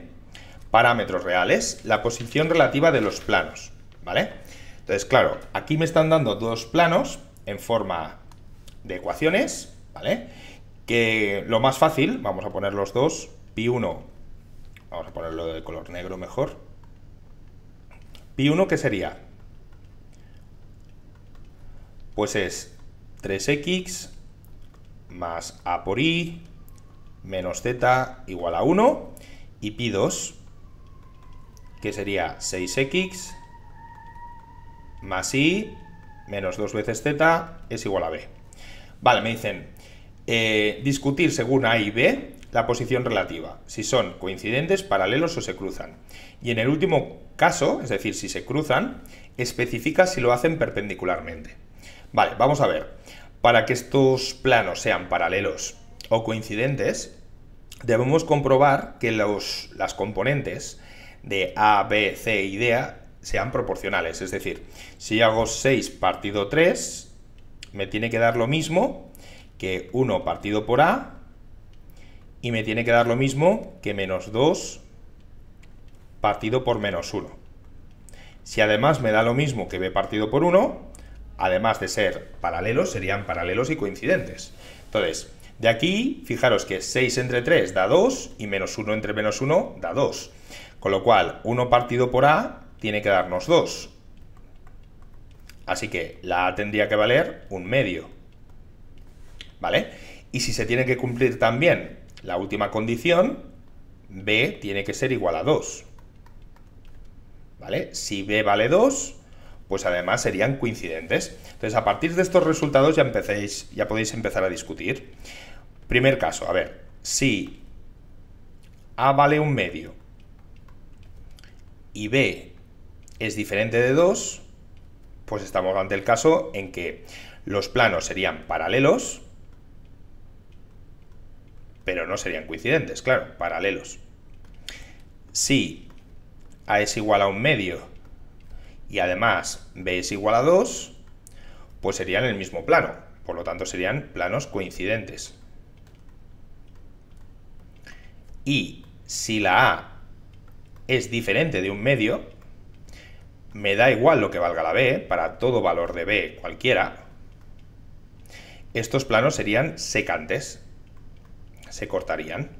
parámetros reales, la posición relativa de los planos, ¿vale? Entonces, claro, aquí me están dando dos planos en forma de ecuaciones, ¿vale? Que lo más fácil, vamos a poner los dos, pi uno, vamos a ponerlo de color negro mejor, pi uno, ¿qué sería? Pues es tres X más A por I menos Z igual a uno, y pi dos, que sería seis X más Y menos dos veces Z es igual a B. Vale, me dicen, eh, discutir según A y B la posición relativa, si son coincidentes, paralelos o se cruzan. Y en el último caso, es decir, si se cruzan, especifica si lo hacen perpendicularmente. Vale, vamos a ver. Para que estos planos sean paralelos o coincidentes, debemos comprobar que los, las componentes de A, B, C y D sean proporcionales, es decir, si hago seis partido tres, me tiene que dar lo mismo que uno partido por A, y me tiene que dar lo mismo que menos dos partido por menos uno. Si además me da lo mismo que B partido por uno, además de ser paralelos, serían paralelos y coincidentes. Entonces, de aquí, fijaros que seis entre tres da dos, y menos uno entre menos uno da dos. Con lo cual, uno partido por A tiene que darnos dos. Así que la A tendría que valer un medio. ¿Vale? Y si se tiene que cumplir también la última condición, B tiene que ser igual a dos. ¿Vale? Si B vale dos, pues además serían coincidentes. Entonces, a partir de estos resultados ya empecéis, ya podéis empezar a discutir. Primer caso, a ver, si A vale un medio y B es diferente de dos, pues estamos ante el caso en que los planos serían paralelos, pero no serían coincidentes, claro, paralelos. Si A es igual a un medio y además B es igual a dos, pues serían el mismo plano, por lo tanto serían planos coincidentes. Y si la A es diferente de un medio, me da igual lo que valga la B, para todo valor de B cualquiera, estos planos serían secantes, se cortarían,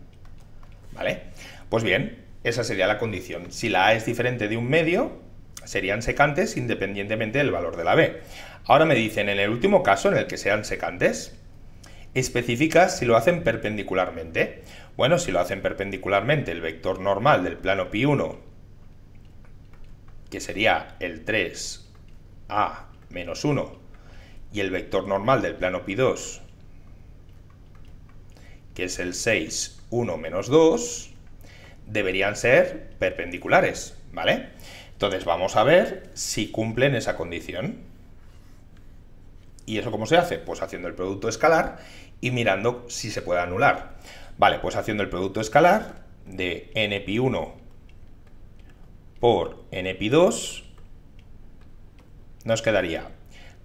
¿vale? Pues bien, esa sería la condición. Si la A es diferente de un medio, serían secantes independientemente del valor de la B. Ahora me dicen, en el último caso, en el que sean secantes, especifica si lo hacen perpendicularmente. Bueno, si lo hacen perpendicularmente, el vector normal del plano pi uno, que sería el tres a menos uno, y el vector normal del plano pi dos, que es el seis, uno menos dos, deberían ser perpendiculares, ¿vale? Entonces vamos a ver si cumplen esa condición. ¿Y eso cómo se hace? Pues haciendo el producto escalar y mirando si se puede anular. Vale, pues haciendo el producto escalar de n pi uno por n pi dos, nos quedaría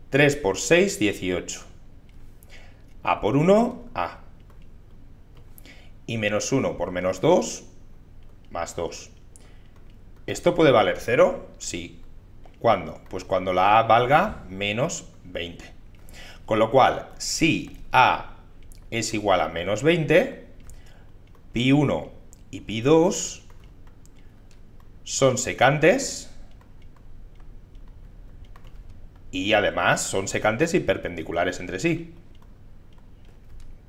tres por seis, dieciocho, a por uno, a, y menos uno por menos dos, más dos. ¿Esto puede valer cero? Sí. ¿Cuándo? Pues cuando la A valga menos veinte. Con lo cual, si A es igual a menos veinte, pi uno y pi dos son secantes y además son secantes y perpendiculares entre sí.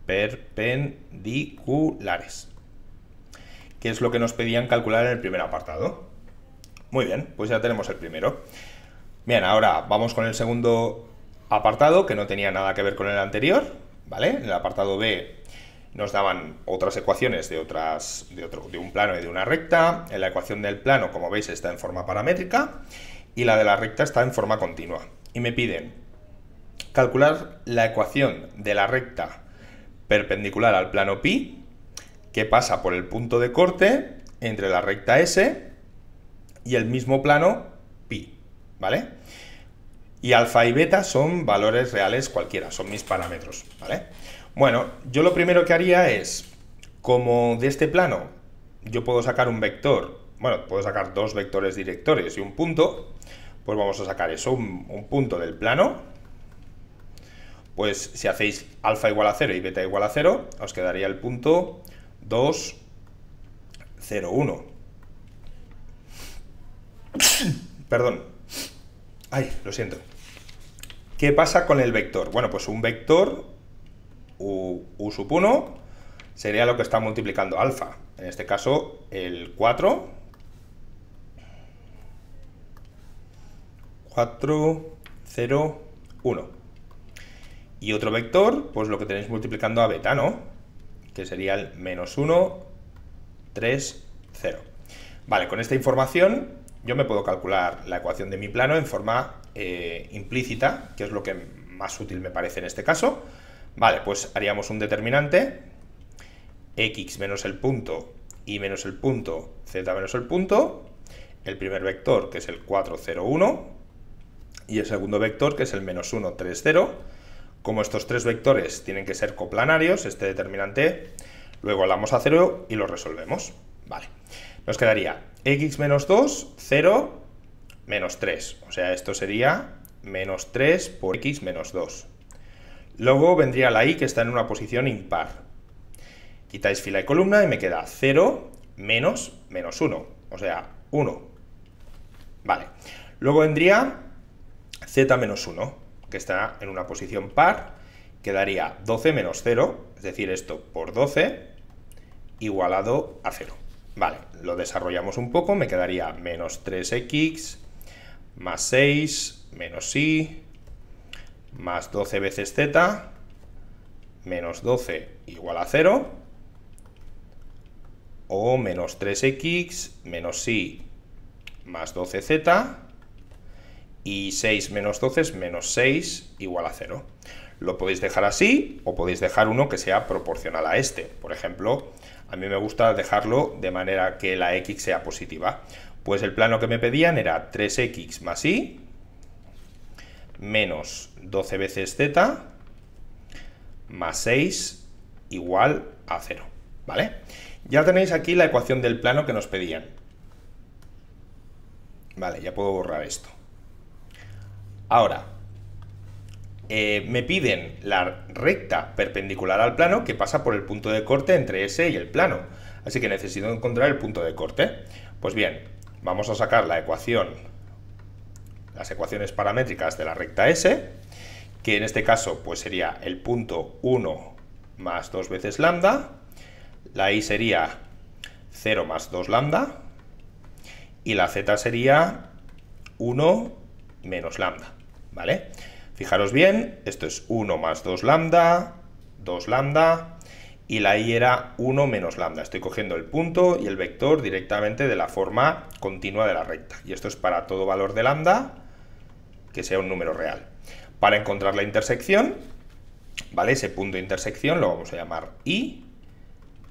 Perpendiculares, que es lo que nos pedían calcular en el primer apartado. Muy bien, pues ya tenemos el primero. Bien, ahora vamos con el segundo apartado, que no tenía nada que ver con el anterior, ¿vale? En el apartado B nos daban otras ecuaciones de, otras, de, otro, de un plano y de una recta. En la ecuación del plano, como veis, está en forma paramétrica y la de la recta está en forma continua. Y me piden calcular la ecuación de la recta perpendicular al plano pi, que pasa por el punto de corte entre la recta S y el mismo plano pi, ¿vale? Y alfa y beta son valores reales cualquiera, son mis parámetros, ¿vale? Bueno, yo lo primero que haría es, como de este plano yo puedo sacar un vector, bueno, puedo sacar dos vectores directores y un punto, pues vamos a sacar eso, un, un punto del plano. Pues si hacéis alfa igual a cero y beta igual a cero, os quedaría el punto dos, cero, uno. Perdón. Ay, lo siento. ¿Qué pasa con el vector? Bueno, pues un vector u, u uno sería lo que está multiplicando alfa. En este caso, el cuatro, cuatro, cero, uno. Y otro vector, pues lo que tenéis multiplicando a beta, ¿no? Que sería el menos uno, tres, cero. Vale, con esta información yo me puedo calcular la ecuación de mi plano en forma eh, implícita, que es lo que más útil me parece en este caso. Vale, pues haríamos un determinante, x menos el punto, y menos el punto, z menos el punto, el primer vector, que es el cuatro, cero, uno, y el segundo vector, que es el menos uno, tres, cero, Como estos tres vectores tienen que ser coplanarios, este determinante luego lo damos a cero y lo resolvemos. Vale, nos quedaría x menos dos, cero, menos tres. O sea, esto sería menos tres por x menos dos. Luego vendría la y, que está en una posición impar. Quitáis fila y columna y me queda cero menos menos uno. O sea, uno. Vale, luego vendría z menos uno, que está en una posición par, quedaría doce menos cero, es decir, esto por doce, igualado a cero. Vale, lo desarrollamos un poco, me quedaría menos tres x más seis menos y, más doce veces z, menos doce igual a cero, o menos tres x menos y, más doce z, y seis menos doce es menos seis igual a cero. Lo podéis dejar así, o podéis dejar uno que sea proporcional a este. Por ejemplo, a mí me gusta dejarlo de manera que la x sea positiva. Pues el plano que me pedían era tres x más y, menos doce veces z, más seis, igual a cero, ¿vale? Ya tenéis aquí la ecuación del plano que nos pedían. Vale, ya puedo borrar esto. Ahora, eh, me piden la recta perpendicular al plano que pasa por el punto de corte entre ese y el plano. Así que necesito encontrar el punto de corte. Pues bien, vamos a sacar la ecuación, las ecuaciones paramétricas de la recta S, que en este caso pues sería el punto uno más dos veces lambda, la Y sería cero más dos lambda, y la Z sería uno menos lambda, ¿vale? Fijaros bien, esto es uno más dos lambda, dos lambda, y la Y era uno menos lambda. Estoy cogiendo el punto y el vector directamente de la forma continua de la recta, y esto es para todo valor de lambda que sea un número real. Para encontrar la intersección, ¿vale? Ese punto de intersección lo vamos a llamar Y,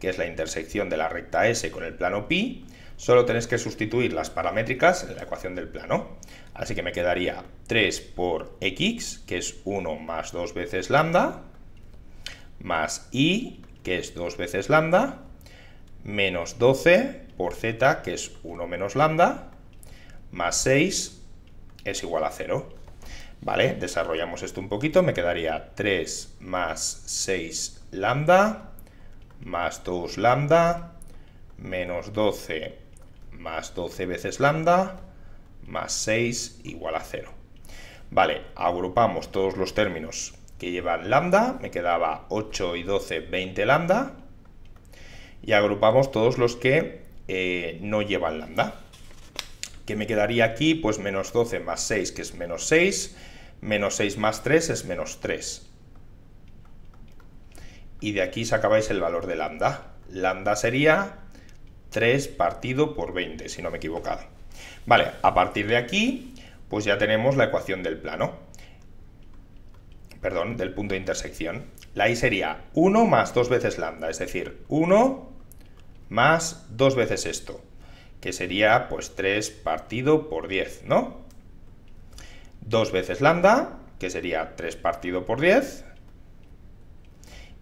que es la intersección de la recta S con el plano pi. Solo tenéis que sustituir las paramétricas en la ecuación del plano. Así que me quedaría tres por x, que es uno más dos veces lambda, más y, que es dos veces lambda, menos doce por z, que es uno menos lambda, más seis es igual a cero. Vale, desarrollamos esto un poquito, me quedaría tres más seis lambda, más dos lambda, menos doce más doce veces lambda, más seis igual a cero. Vale, agrupamos todos los términos que llevan lambda, me quedaba ocho y doce, veinte lambda, y agrupamos todos los que eh, no llevan lambda. Que me quedaría aquí, pues menos doce más seis, que es menos seis, menos seis más tres es menos tres. Y de aquí sacabais el valor de lambda. Lambda sería tres partido por veinte, si no me he equivocado. Vale, a partir de aquí, pues ya tenemos la ecuación del plano. Perdón, del punto de intersección. La y sería uno más dos veces lambda, es decir, uno más dos veces esto, que sería pues tres partido por diez, ¿no? dos veces lambda, que sería tres partido por diez,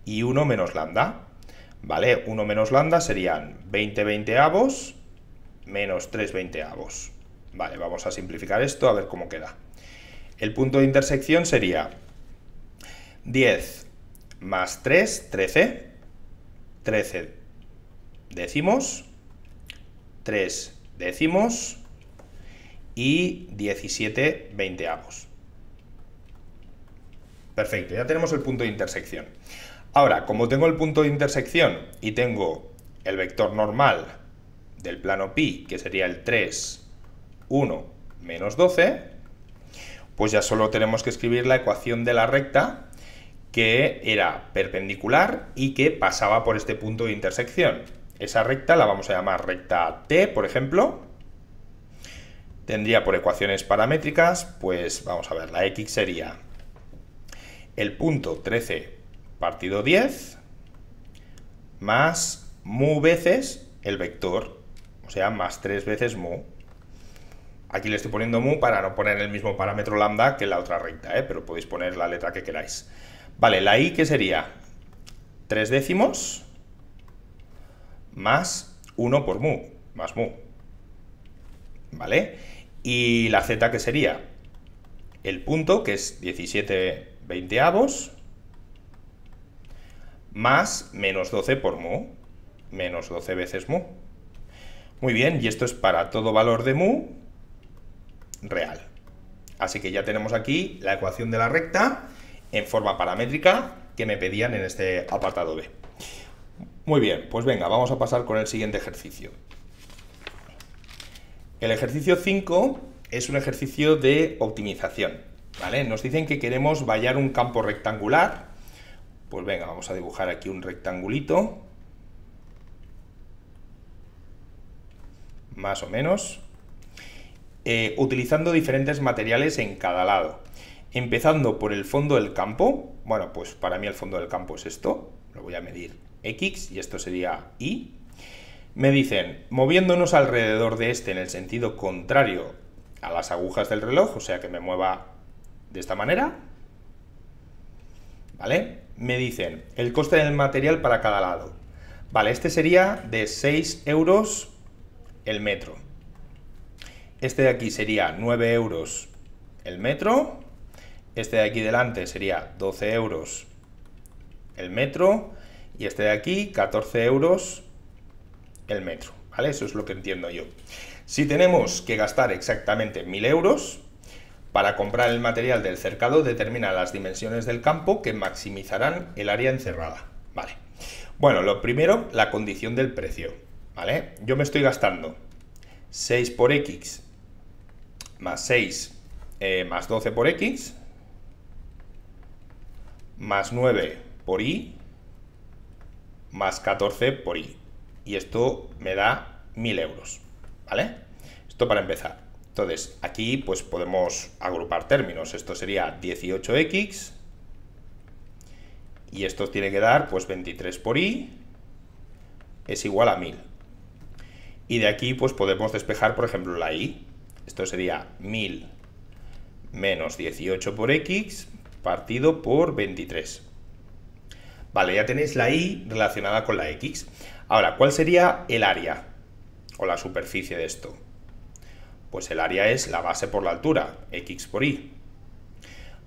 y uno menos lambda, ¿vale? uno menos lambda serían veinte veinteavos menos tres veinteavos. Vale, vamos a simplificar esto a ver cómo queda. El punto de intersección sería diez más tres, trece, trece décimos, tres décimos y diecisiete veinteavos. Perfecto, ya tenemos el punto de intersección. Ahora, como tengo el punto de intersección y tengo el vector normal del plano pi, que sería el tres, uno, menos doce, pues ya solo tenemos que escribir la ecuación de la recta que era perpendicular y que pasaba por este punto de intersección. Esa recta la vamos a llamar recta T, por ejemplo. Tendría por ecuaciones paramétricas, pues vamos a ver, la x sería el punto trece partido diez más mu veces el vector, o sea, más tres veces mu. Aquí le estoy poniendo mu para no poner el mismo parámetro lambda que en la otra recta, ¿eh? Pero podéis poner la letra que queráis. Vale, la y que sería tres décimos más uno por mu, más mu, ¿vale? Y la z que sería el punto, que es diecisiete veinteavos, más menos doce por mu, menos doce veces mu. Muy bien, y esto es para todo valor de mu real. Así que ya tenemos aquí la ecuación de la recta en forma paramétrica que me pedían en este apartado B. Muy bien, pues venga, vamos a pasar con el siguiente ejercicio. El ejercicio cinco es un ejercicio de optimización, ¿vale? Nos dicen que queremos vallar un campo rectangular. Pues venga, vamos a dibujar aquí un rectangulito, más o menos, eh, utilizando diferentes materiales en cada lado. Empezando por el fondo del campo. Bueno, pues para mí el fondo del campo es esto. Lo voy a medir X y esto sería Y. Me dicen, moviéndonos alrededor de este en el sentido contrario a las agujas del reloj, o sea que me mueva de esta manera, ¿vale? Me dicen el coste del material para cada lado. Vale, este sería de seis euros el metro. Este de aquí sería nueve euros el metro. Este de aquí delante sería doce euros el metro. Y este de aquí, catorce euros el metro, ¿vale? Eso es lo que entiendo yo. Si tenemos que gastar exactamente mil euros para comprar el material del cercado, determina las dimensiones del campo que maximizarán el área encerrada, ¿vale? Bueno, lo primero, la condición del precio, ¿vale? Yo me estoy gastando seis por X más seis eh, más doce por X más nueve por Y más catorce por Y. Y esto me da mil euros, ¿vale? Esto para empezar. Entonces, aquí pues podemos agrupar términos. Esto sería dieciocho X y esto tiene que dar pues veintitrés por Y es igual a mil. Y de aquí pues podemos despejar, por ejemplo, la Y. Esto sería mil menos dieciocho por X partido por veintitrés. Vale, ya tenéis la Y relacionada con la X. Ahora, ¿cuál sería el área o la superficie de esto? Pues el área es la base por la altura, X por Y.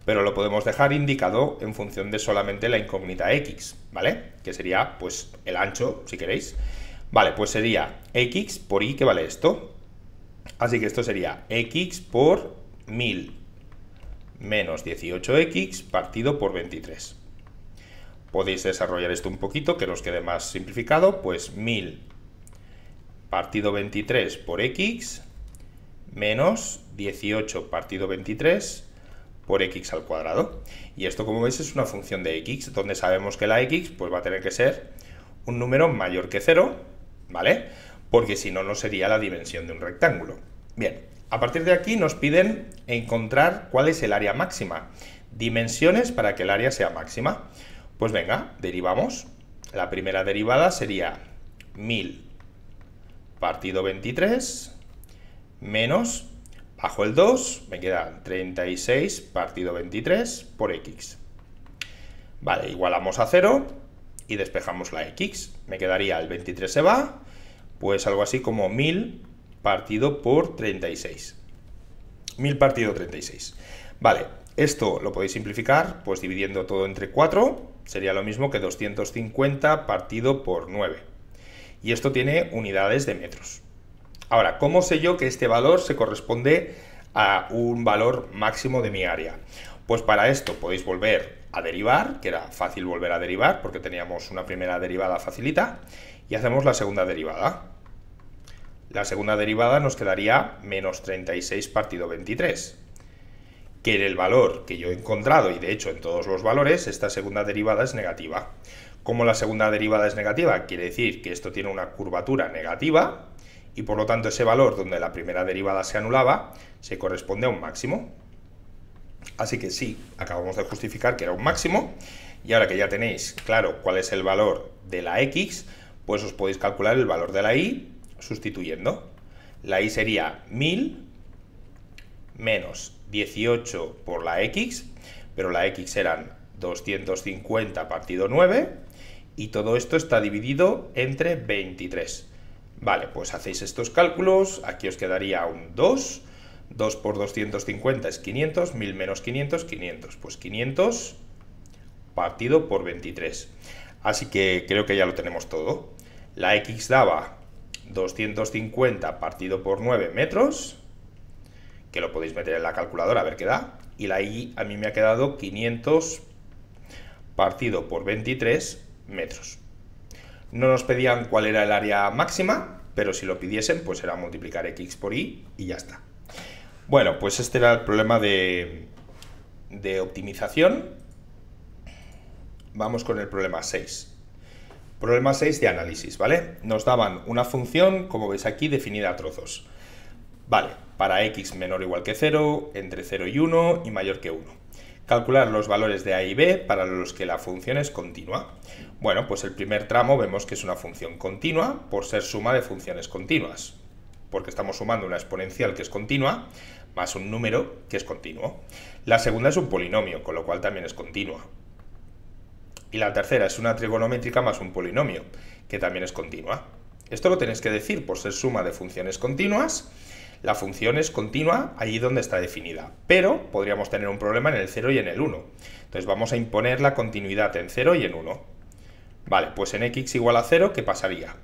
Pero lo podemos dejar indicado en función de solamente la incógnita X, ¿vale? Que sería, pues, el ancho, si queréis. Vale, pues sería X por Y, que vale esto. Así que esto sería X por mil menos dieciocho X partido por veintitrés. Podéis desarrollar esto un poquito, que nos quede más simplificado, pues mil partido veintitrés por X menos dieciocho partido veintitrés por X al cuadrado. Y esto, como veis, es una función de X, donde sabemos que la X pues va a tener que ser un número mayor que cero, ¿vale? Porque si no, no sería la dimensión de un rectángulo. Bien, a partir de aquí nos piden encontrar cuál es el área máxima. Dimensiones para que el área sea máxima. Pues venga, derivamos. La primera derivada sería mil partido veintitrés menos, bajo el dos, me quedan treinta y seis partido veintitrés por X. Vale, igualamos a cero y despejamos la X. Me quedaría el veintitrés se va, pues algo así como mil partido por treinta y seis. mil partido treinta y seis. Vale, esto lo podéis simplificar, pues dividiendo todo entre cuatro. Sería lo mismo que doscientos cincuenta partido por nueve. Y esto tiene unidades de metros. Ahora, ¿cómo sé yo que este valor se corresponde a un valor máximo de mi área? Pues para esto podéis volver a derivar, que era fácil volver a derivar porque teníamos una primera derivada facilita, y hacemos la segunda derivada. La segunda derivada nos quedaría menos treinta y seis partido veintitrés. Que en el valor que yo he encontrado, y de hecho en todos los valores, esta segunda derivada es negativa. Como la segunda derivada es negativa, quiere decir que esto tiene una curvatura negativa, y por lo tanto ese valor donde la primera derivada se anulaba, se corresponde a un máximo. Así que sí, acabamos de justificar que era un máximo, y ahora que ya tenéis claro cuál es el valor de la X, pues os podéis calcular el valor de la Y sustituyendo. La Y sería mil menos dieciocho por la X, pero la X eran doscientos cincuenta partido nueve, y todo esto está dividido entre veintitrés. Vale, pues hacéis estos cálculos, aquí os quedaría un dos, dos por doscientos cincuenta es quinientos, mil menos quinientos, quinientos, pues quinientos partido por veintitrés. Así que creo que ya lo tenemos todo. La X daba doscientos cincuenta partido por nueve metros, que lo podéis meter en la calculadora a ver qué da, y la Y a mí me ha quedado quinientos partido por veintitrés metros. No nos pedían cuál era el área máxima, pero si lo pidiesen, pues era multiplicar X por Y y ya está. Bueno, pues este era el problema de, de optimización. Vamos con el problema seis. Problema seis de análisis, ¿vale? Nos daban una función, como veis aquí, definida a trozos. Vale, para x menor o igual que cero, entre cero y uno y mayor que uno. Calcular los valores de a y b para los que la función es continua. Bueno, pues el primer tramo vemos que es una función continua por ser suma de funciones continuas, porque estamos sumando una exponencial que es continua más un número que es continuo. La segunda es un polinomio, con lo cual también es continua. Y la tercera es una trigonométrica más un polinomio, que también es continua. Esto lo tenéis que decir por ser suma de funciones continuas. La función es continua allí donde está definida, pero podríamos tener un problema en el cero y en el uno. Entonces vamos a imponer la continuidad en cero y en uno. Vale, pues en x igual a cero, ¿qué pasaría?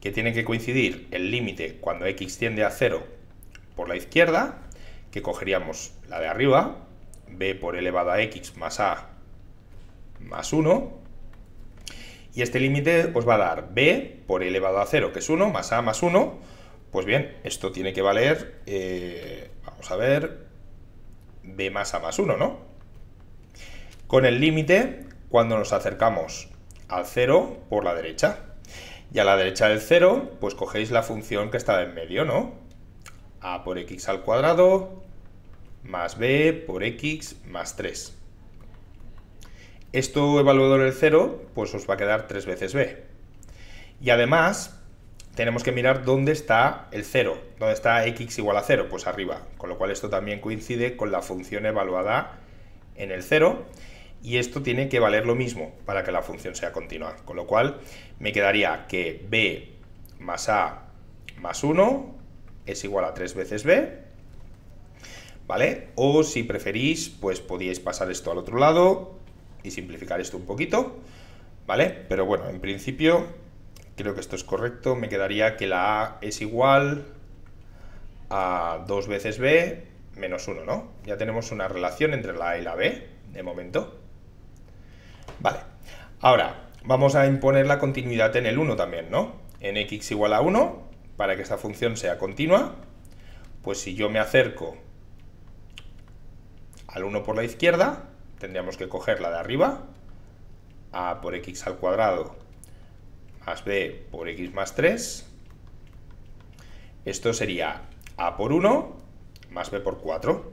Que tiene que coincidir el límite cuando x tiende a cero por la izquierda, que cogeríamos la de arriba, b por elevado a x más a más uno, y este límite os va a dar b por elevado a cero, que es uno, más a más uno. Pues bien, esto tiene que valer, eh, vamos a ver, b más a más uno, ¿no? Con el límite cuando nos acercamos al cero por la derecha. Y a la derecha del cero, pues cogéis la función que estaba en medio, ¿no? A por x al cuadrado más b por x más tres. Esto evaluado en el cero, pues os va a quedar tres veces b. Y además tenemos que mirar dónde está el cero, dónde está x igual a cero, pues arriba, con lo cual esto también coincide con la función evaluada en el cero, y esto tiene que valer lo mismo para que la función sea continua, con lo cual me quedaría que b más a más uno es igual a tres veces b, ¿vale? O si preferís, pues podíais pasar esto al otro lado y simplificar esto un poquito, ¿vale? Pero bueno, en principio creo que esto es correcto. Me quedaría que la a es igual a dos veces b menos uno, ¿no? Ya tenemos una relación entre la a y la b, de momento. Vale, ahora vamos a imponer la continuidad en el uno también, ¿no? En x igual a uno, para que esta función sea continua, pues si yo me acerco al uno por la izquierda, tendríamos que coger la de arriba, a por x al cuadrado más b por x más tres, esto sería a por uno más b por cuatro,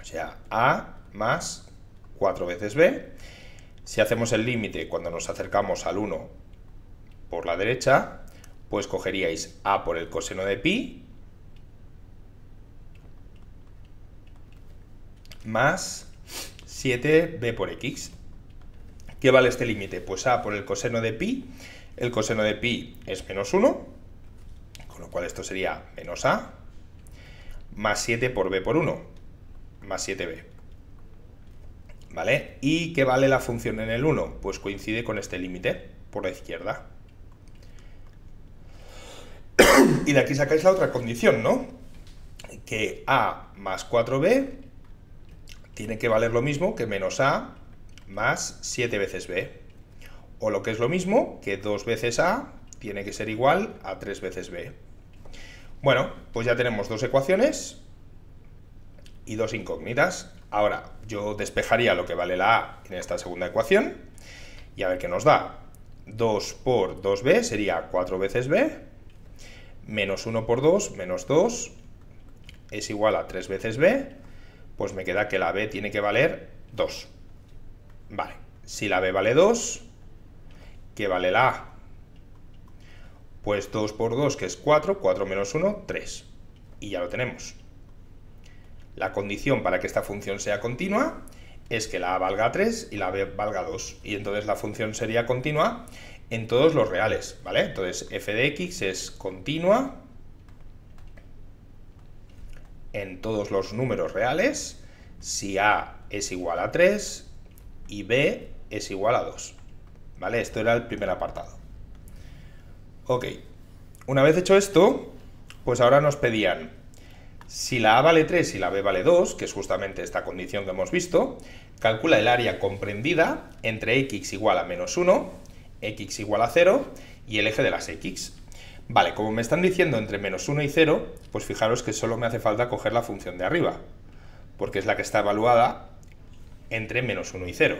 o sea, a más cuatro veces b. Si hacemos el límite cuando nos acercamos al uno por la derecha, pues cogeríais a por el coseno de pi más siete b por x. ¿Qué vale este límite? Pues a por el coseno de pi. El coseno de pi es menos uno, con lo cual esto sería menos a, más siete por b por uno, más siete b. ¿Vale? ¿Y qué vale la función en el uno? Pues coincide con este límite por la izquierda. Y de aquí sacáis la otra condición, ¿no? Que a más cuatro b tiene que valer lo mismo que menos a más siete veces b. O lo que es lo mismo, que dos veces a tiene que ser igual a tres veces b. Bueno, pues ya tenemos dos ecuaciones y dos incógnitas. Ahora, yo despejaría lo que vale la a en esta segunda ecuación y a ver qué nos da. dos por dos b sería cuatro veces b, menos uno por dos, menos dos, es igual a tres veces b, pues me queda que la b tiene que valer dos. Vale, si la b vale dos, ¿qué vale la a? Pues dos por dos, que es cuatro, cuatro menos uno, tres. Y ya lo tenemos. La condición para que esta función sea continua es que la a valga tres y la b valga dos. Y entonces la función sería continua en todos los reales, ¿vale? Entonces f de x es continua en todos los números reales si a es igual a tres y b es igual a dos. ¿Vale? Esto era el primer apartado. Ok. Una vez hecho esto, pues ahora nos pedían, si la a vale tres y la b vale dos, que es justamente esta condición que hemos visto, calcula el área comprendida entre x igual a menos uno, x igual a cero y el eje de las x. Vale, como me están diciendo entre menos uno y cero, pues fijaros que solo me hace falta coger la función de arriba, porque es la que está evaluada entre menos uno y cero.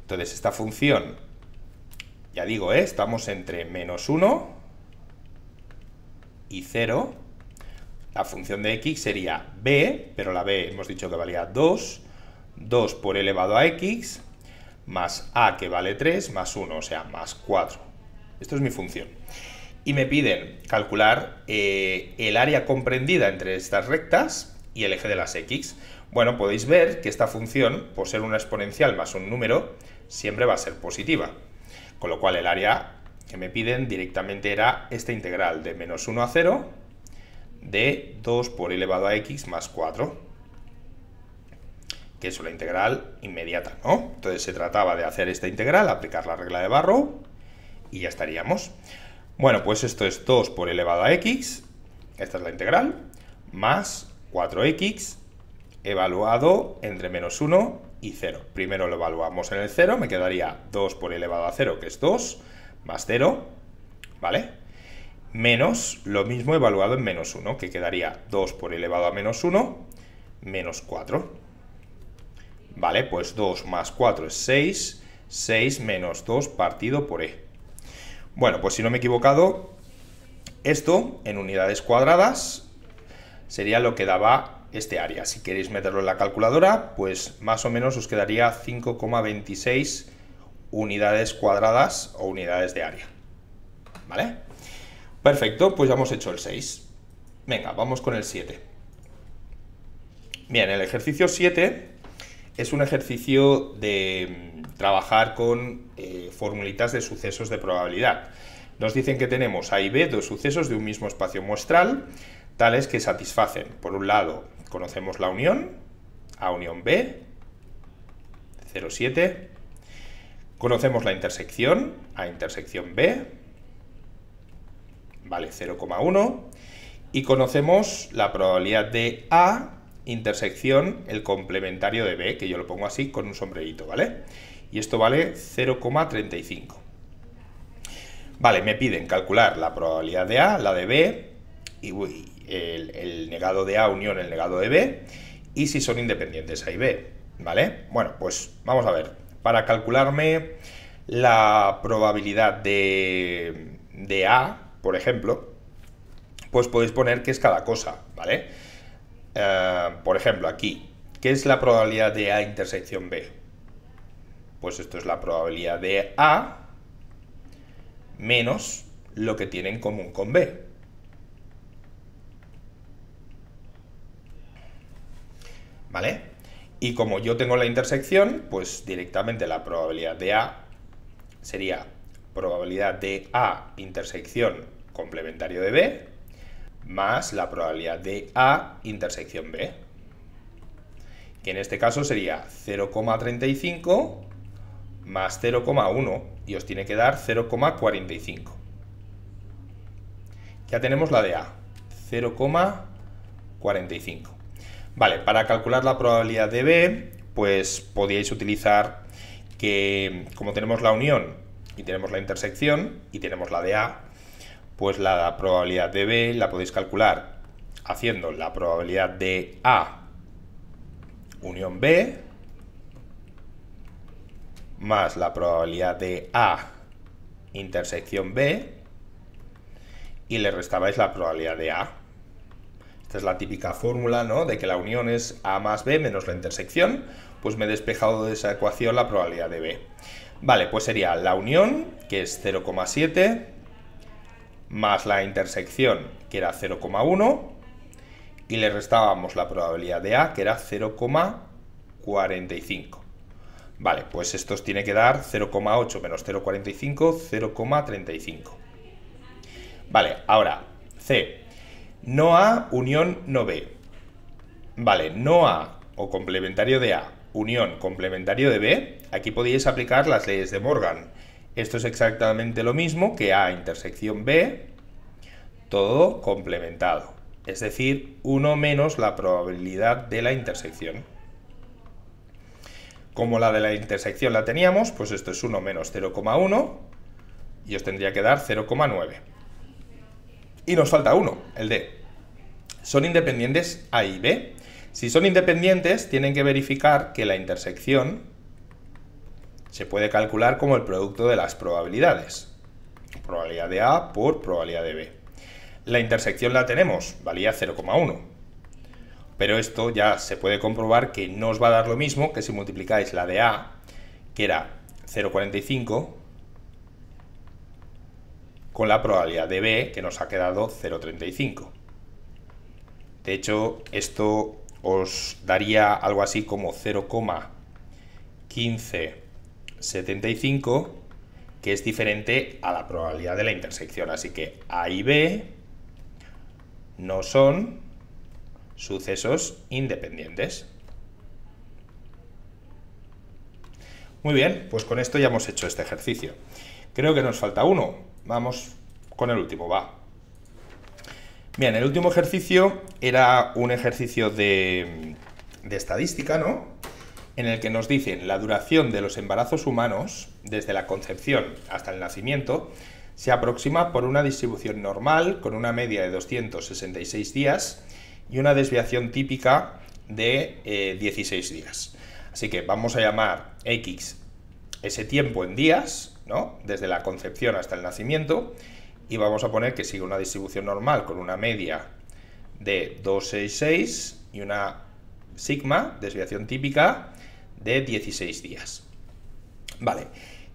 Entonces esta función, ya digo, ¿eh? Estamos entre menos uno y cero. La función de x sería b, pero la b hemos dicho que valía dos, dos por elevado a x, más a que vale tres, más uno, o sea, más cuatro. Esto es mi función. Y me piden calcular eh, el área comprendida entre estas rectas y el eje de las x. Bueno, podéis ver que esta función, por ser una exponencial más un número, siempre va a ser positiva. Con lo cual el área que me piden directamente era esta integral de menos uno a cero de dos por elevado a x más cuatro. Que es una integral inmediata, ¿no? Entonces se trataba de hacer esta integral, aplicar la regla de Barrow y ya estaríamos. Bueno, pues esto es dos por elevado a x, esta es la integral, más cuatro x evaluado entre menos uno y cero. Primero lo evaluamos en el cero, me quedaría dos por elevado a cero, que es dos, más cero, ¿vale? Menos lo mismo evaluado en menos uno, que quedaría dos por elevado a menos uno, menos cuatro. Vale, pues dos más cuatro es seis, seis menos dos partido por e. Bueno, pues si no me he equivocado, esto en unidades cuadradas sería lo que daba este área. Si queréis meterlo en la calculadora, pues más o menos os quedaría cinco coma veintiséis unidades cuadradas o unidades de área. ¿Vale? Perfecto, pues ya hemos hecho el seis. Venga, vamos con el siete. Bien, el ejercicio siete... es un ejercicio de trabajar con eh, formulitas de sucesos de probabilidad. Nos dicen que tenemos A y B, dos sucesos de un mismo espacio muestral, tales que satisfacen. Por un lado, conocemos la unión, A unión B, cero coma siete. Conocemos la intersección, A intersección B, vale, cero coma uno. Y conocemos la probabilidad de A, intersección, el complementario de B, que yo lo pongo así con un sombrerito, ¿vale? Y esto vale cero coma treinta y cinco. Vale, me piden calcular la probabilidad de A, la de B, y uy, el, el negado de A unión el negado de B, y si son independientes A y B, ¿vale? Bueno, pues vamos a ver, para calcularme la probabilidad de, de A, por ejemplo, pues podéis poner que es cada cosa, ¿vale? Uh, por ejemplo, aquí, ¿qué es la probabilidad de A intersección B? Pues esto es la probabilidad de A menos lo que tiene en común con B. ¿Vale? Y como yo tengo la intersección, pues directamente la probabilidad de A sería probabilidad de A intersección complementario de B, más la probabilidad de A intersección B, que en este caso sería cero coma treinta y cinco más cero coma uno, y os tiene que dar cero coma cuarenta y cinco. Ya tenemos la de A, cero coma cuarenta y cinco. Vale, para calcular la probabilidad de B, pues podíais utilizar que, como tenemos la unión y tenemos la intersección y tenemos la de A, pues la probabilidad de B la podéis calcular haciendo la probabilidad de A unión B más la probabilidad de A intersección B y le restabais la probabilidad de A. Esta es la típica fórmula, ¿no?, de que la unión es A más B menos la intersección. Pues me he despejado de esa ecuación la probabilidad de B. Vale, pues sería la unión, que es cero coma siete, más la intersección, que era cero coma uno, y le restábamos la probabilidad de A, que era cero coma cuarenta y cinco. Vale, pues esto os tiene que dar cero coma ocho menos cero coma cuarenta y cinco, cero coma treinta y cinco. Vale, ahora, C. No A, unión no B. Vale, no A, o complementario de A, unión complementario de B. Aquí podéis aplicar las leyes de Morgan. Esto es exactamente lo mismo que A intersección B, todo complementado. Es decir, uno menos la probabilidad de la intersección. Como la de la intersección la teníamos, pues esto es uno menos cero coma uno y os tendría que dar cero coma nueve. Y nos falta uno, el D. ¿Son independientes A y B? Si son independientes, tienen que verificar que la intersección se puede calcular como el producto de las probabilidades. Probabilidad de A por probabilidad de B. La intersección la tenemos, valía cero coma uno. Pero esto ya se puede comprobar que no os va a dar lo mismo que si multiplicáis la de A, que era cero coma cuarenta y cinco, con la probabilidad de B, que nos ha quedado cero coma treinta y cinco. De hecho, esto os daría algo así como cero coma quince setenta y cinco, que es diferente a la probabilidad de la intersección. Así que A y B no son sucesos independientes. Muy bien, pues con esto ya hemos hecho este ejercicio. Creo que nos falta uno. Vamos con el último, va. Bien, el último ejercicio era un ejercicio de, de estadística, ¿no? En el que nos dicen la duración de los embarazos humanos, desde la concepción hasta el nacimiento, se aproxima por una distribución normal con una media de doscientos sesenta y seis días y una desviación típica de eh, dieciséis días. Así que vamos a llamar X ese tiempo en días, ¿no? Desde la concepción hasta el nacimiento, y vamos a poner que sigue una distribución normal con una media de doscientos sesenta y seis y una sigma, desviación típica, de dieciséis días. Vale,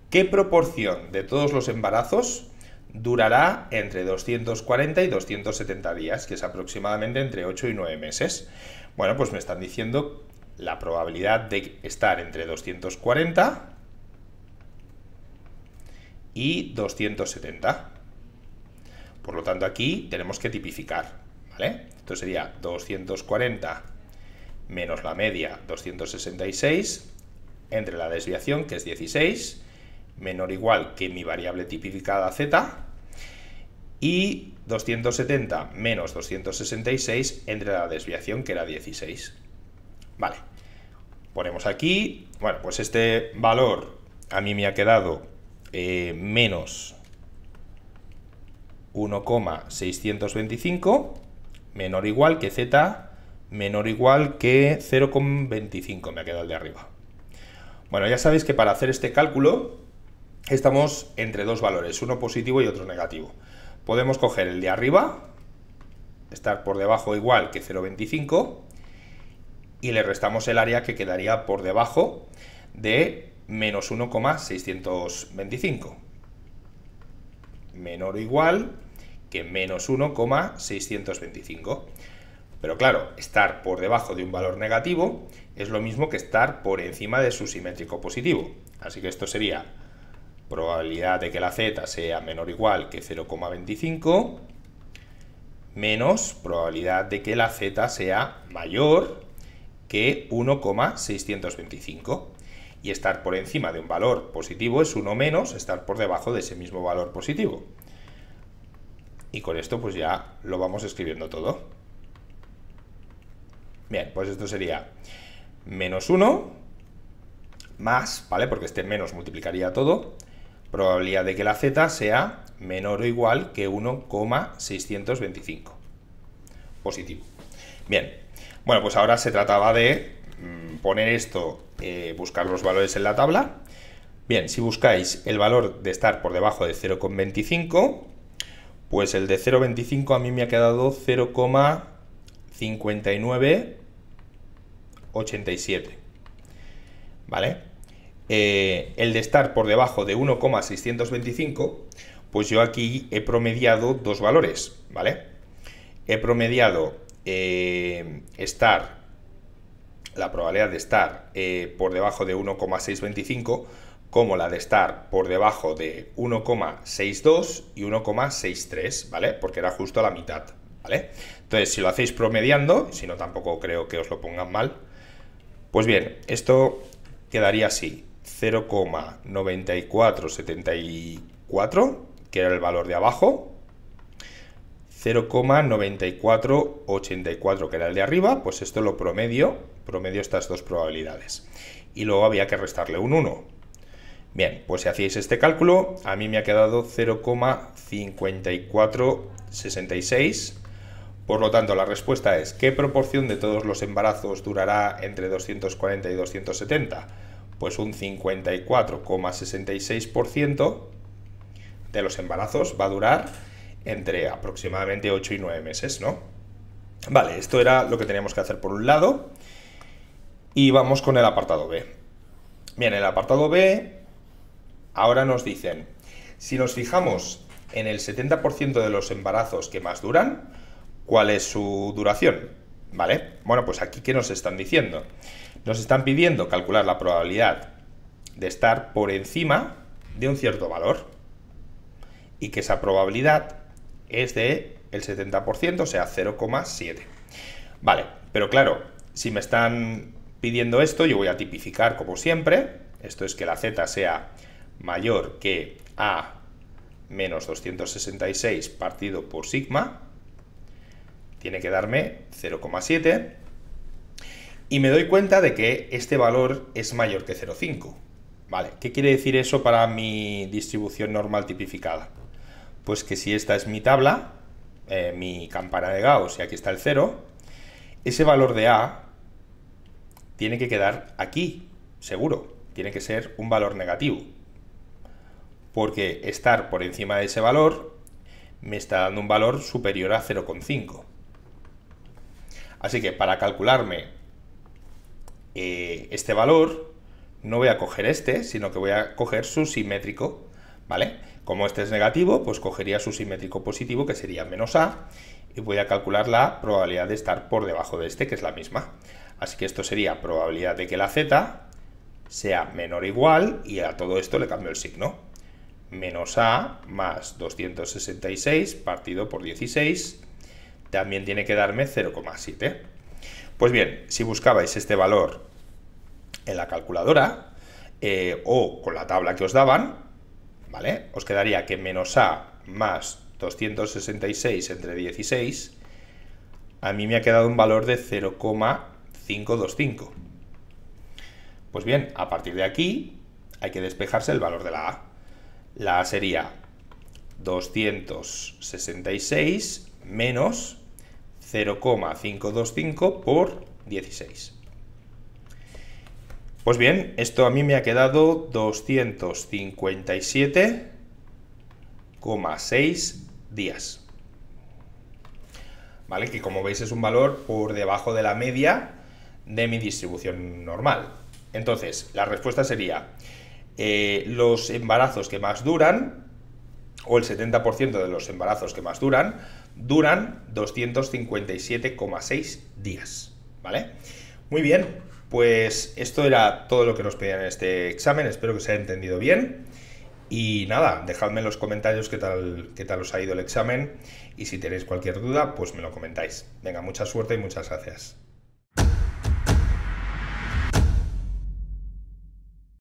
¿qué proporción de todos los embarazos durará entre doscientos cuarenta y doscientos setenta días, que es aproximadamente entre ocho y nueve meses? Bueno, pues me están diciendo la probabilidad de estar entre doscientos cuarenta y doscientos setenta. Por lo tanto, aquí tenemos que tipificar, ¿vale? Esto sería doscientos cuarenta menos la media, doscientos sesenta y seis, entre la desviación, que es dieciséis, menor o igual que mi variable tipificada z, y doscientos setenta menos doscientos sesenta y seis entre la desviación, que era dieciséis. Vale, ponemos aquí, bueno, pues este valor a mí me ha quedado eh, menos uno coma seiscientos veinticinco, menor o igual que z, menor o igual que cero coma veinticinco, me ha quedado el de arriba. Bueno, ya sabéis que para hacer este cálculo estamos entre dos valores, uno positivo y otro negativo. Podemos coger el de arriba, estar por debajo igual que cero coma veinticinco, y le restamos el área, que quedaría por debajo de menos uno coma seiscientos veinticinco. Menor o igual que menos uno coma seiscientos veinticinco. Pero claro, estar por debajo de un valor negativo es lo mismo que estar por encima de su simétrico positivo. Así que esto sería probabilidad de que la z sea menor o igual que cero coma veinticinco menos probabilidad de que la z sea mayor que uno coma seiscientos veinticinco. Y estar por encima de un valor positivo es uno menos estar por debajo de ese mismo valor positivo. Y con esto pues ya lo vamos escribiendo todo. Bien, pues esto sería menos uno más, ¿vale? Porque este menos multiplicaría todo. Probabilidad de que la z sea menor o igual que uno coma seiscientos veinticinco. Positivo. Bien, bueno, pues ahora se trataba de poner esto, eh, buscar los valores en la tabla. Bien, si buscáis el valor de estar por debajo de cero coma veinticinco, pues el de cero coma veinticinco a mí me ha quedado cero coma cincuenta y nueve ochenta y siete, ¿vale? Eh, el de estar por debajo de uno coma seiscientos veinticinco, pues yo aquí he promediado dos valores, ¿vale? He promediado eh, estar... la probabilidad de estar eh, por debajo de uno coma seiscientos veinticinco como la de estar por debajo de uno coma seiscientos dos y uno coma sesenta y tres, ¿vale? Porque era justo a la mitad, ¿vale? Entonces, si lo hacéis promediando, si no tampoco creo que os lo pongan mal, pues bien, esto quedaría así, cero coma noventa y cuatro setenta y cuatro, que era el valor de abajo, cero coma noventa y cuatro ochenta y cuatro, que era el de arriba, pues esto lo promedio, promedio estas dos probabilidades. Y luego había que restarle un uno. Bien, pues si hacíais este cálculo, a mí me ha quedado cero coma cincuenta y cuatro sesenta y seis. Por lo tanto, la respuesta es, ¿qué proporción de todos los embarazos durará entre doscientos cuarenta y doscientos setenta? Pues un cincuenta y cuatro coma sesenta y seis por ciento de los embarazos va a durar entre aproximadamente ocho y nueve meses, ¿no? Vale, esto era lo que teníamos que hacer por un lado. Y vamos con el apartado B. Bien, el apartado B... Ahora nos dicen, si nos fijamos en el setenta por ciento de los embarazos que más duran, ¿cuál es su duración? ¿Vale? Bueno, pues aquí, ¿qué nos están diciendo? Nos están pidiendo calcular la probabilidad de estar por encima de un cierto valor y que esa probabilidad es de el setenta por ciento, o sea, cero coma siete. Vale, pero claro, si me están pidiendo esto, yo voy a tipificar como siempre, esto es que la z sea mayor que a menos doscientos sesenta y seis partido por sigma, tiene que darme cero coma siete, y me doy cuenta de que este valor es mayor que cero coma cinco. Vale, ¿qué quiere decir eso para mi distribución normal tipificada? Pues que si esta es mi tabla, eh, mi campana de Gauss, y aquí está el cero, ese valor de a tiene que quedar aquí, seguro, tiene que ser un valor negativo, porque estar por encima de ese valor me está dando un valor superior a cero coma cinco. Así que para calcularme eh, este valor, no voy a coger este, sino que voy a coger su simétrico, ¿vale? Como este es negativo, pues cogería su simétrico positivo, que sería menos a, y voy a calcular la probabilidad de estar por debajo de este, que es la misma. Así que esto sería probabilidad de que la z sea menor o igual, y a todo esto le cambio el signo. Menos a más doscientos sesenta y seis partido por dieciséis, también tiene que darme cero coma siete. Pues bien, si buscabais este valor en la calculadora eh, o con la tabla que os daban, ¿vale? Os quedaría que menos a más doscientos sesenta y seis entre dieciséis, a mí me ha quedado un valor de cero coma quinientos veinticinco. Pues bien, a partir de aquí hay que despejarse el valor de la a. La a sería doscientos sesenta y seis menos cero coma quinientos veinticinco por dieciséis. Pues bien, esto a mí me ha quedado doscientos cincuenta y siete coma seis días. ¿Vale? Que como veis es un valor por debajo de la media de mi distribución normal. Entonces, la respuesta sería... Eh, los embarazos que más duran, o el setenta por ciento de los embarazos que más duran, duran doscientos cincuenta y siete coma seis días, ¿vale? Muy bien, pues esto era todo lo que nos pedían en este examen, espero que se haya entendido bien, y nada, dejadme en los comentarios qué tal, qué tal os ha ido el examen, y si tenéis cualquier duda, pues me lo comentáis. Venga, mucha suerte y muchas gracias.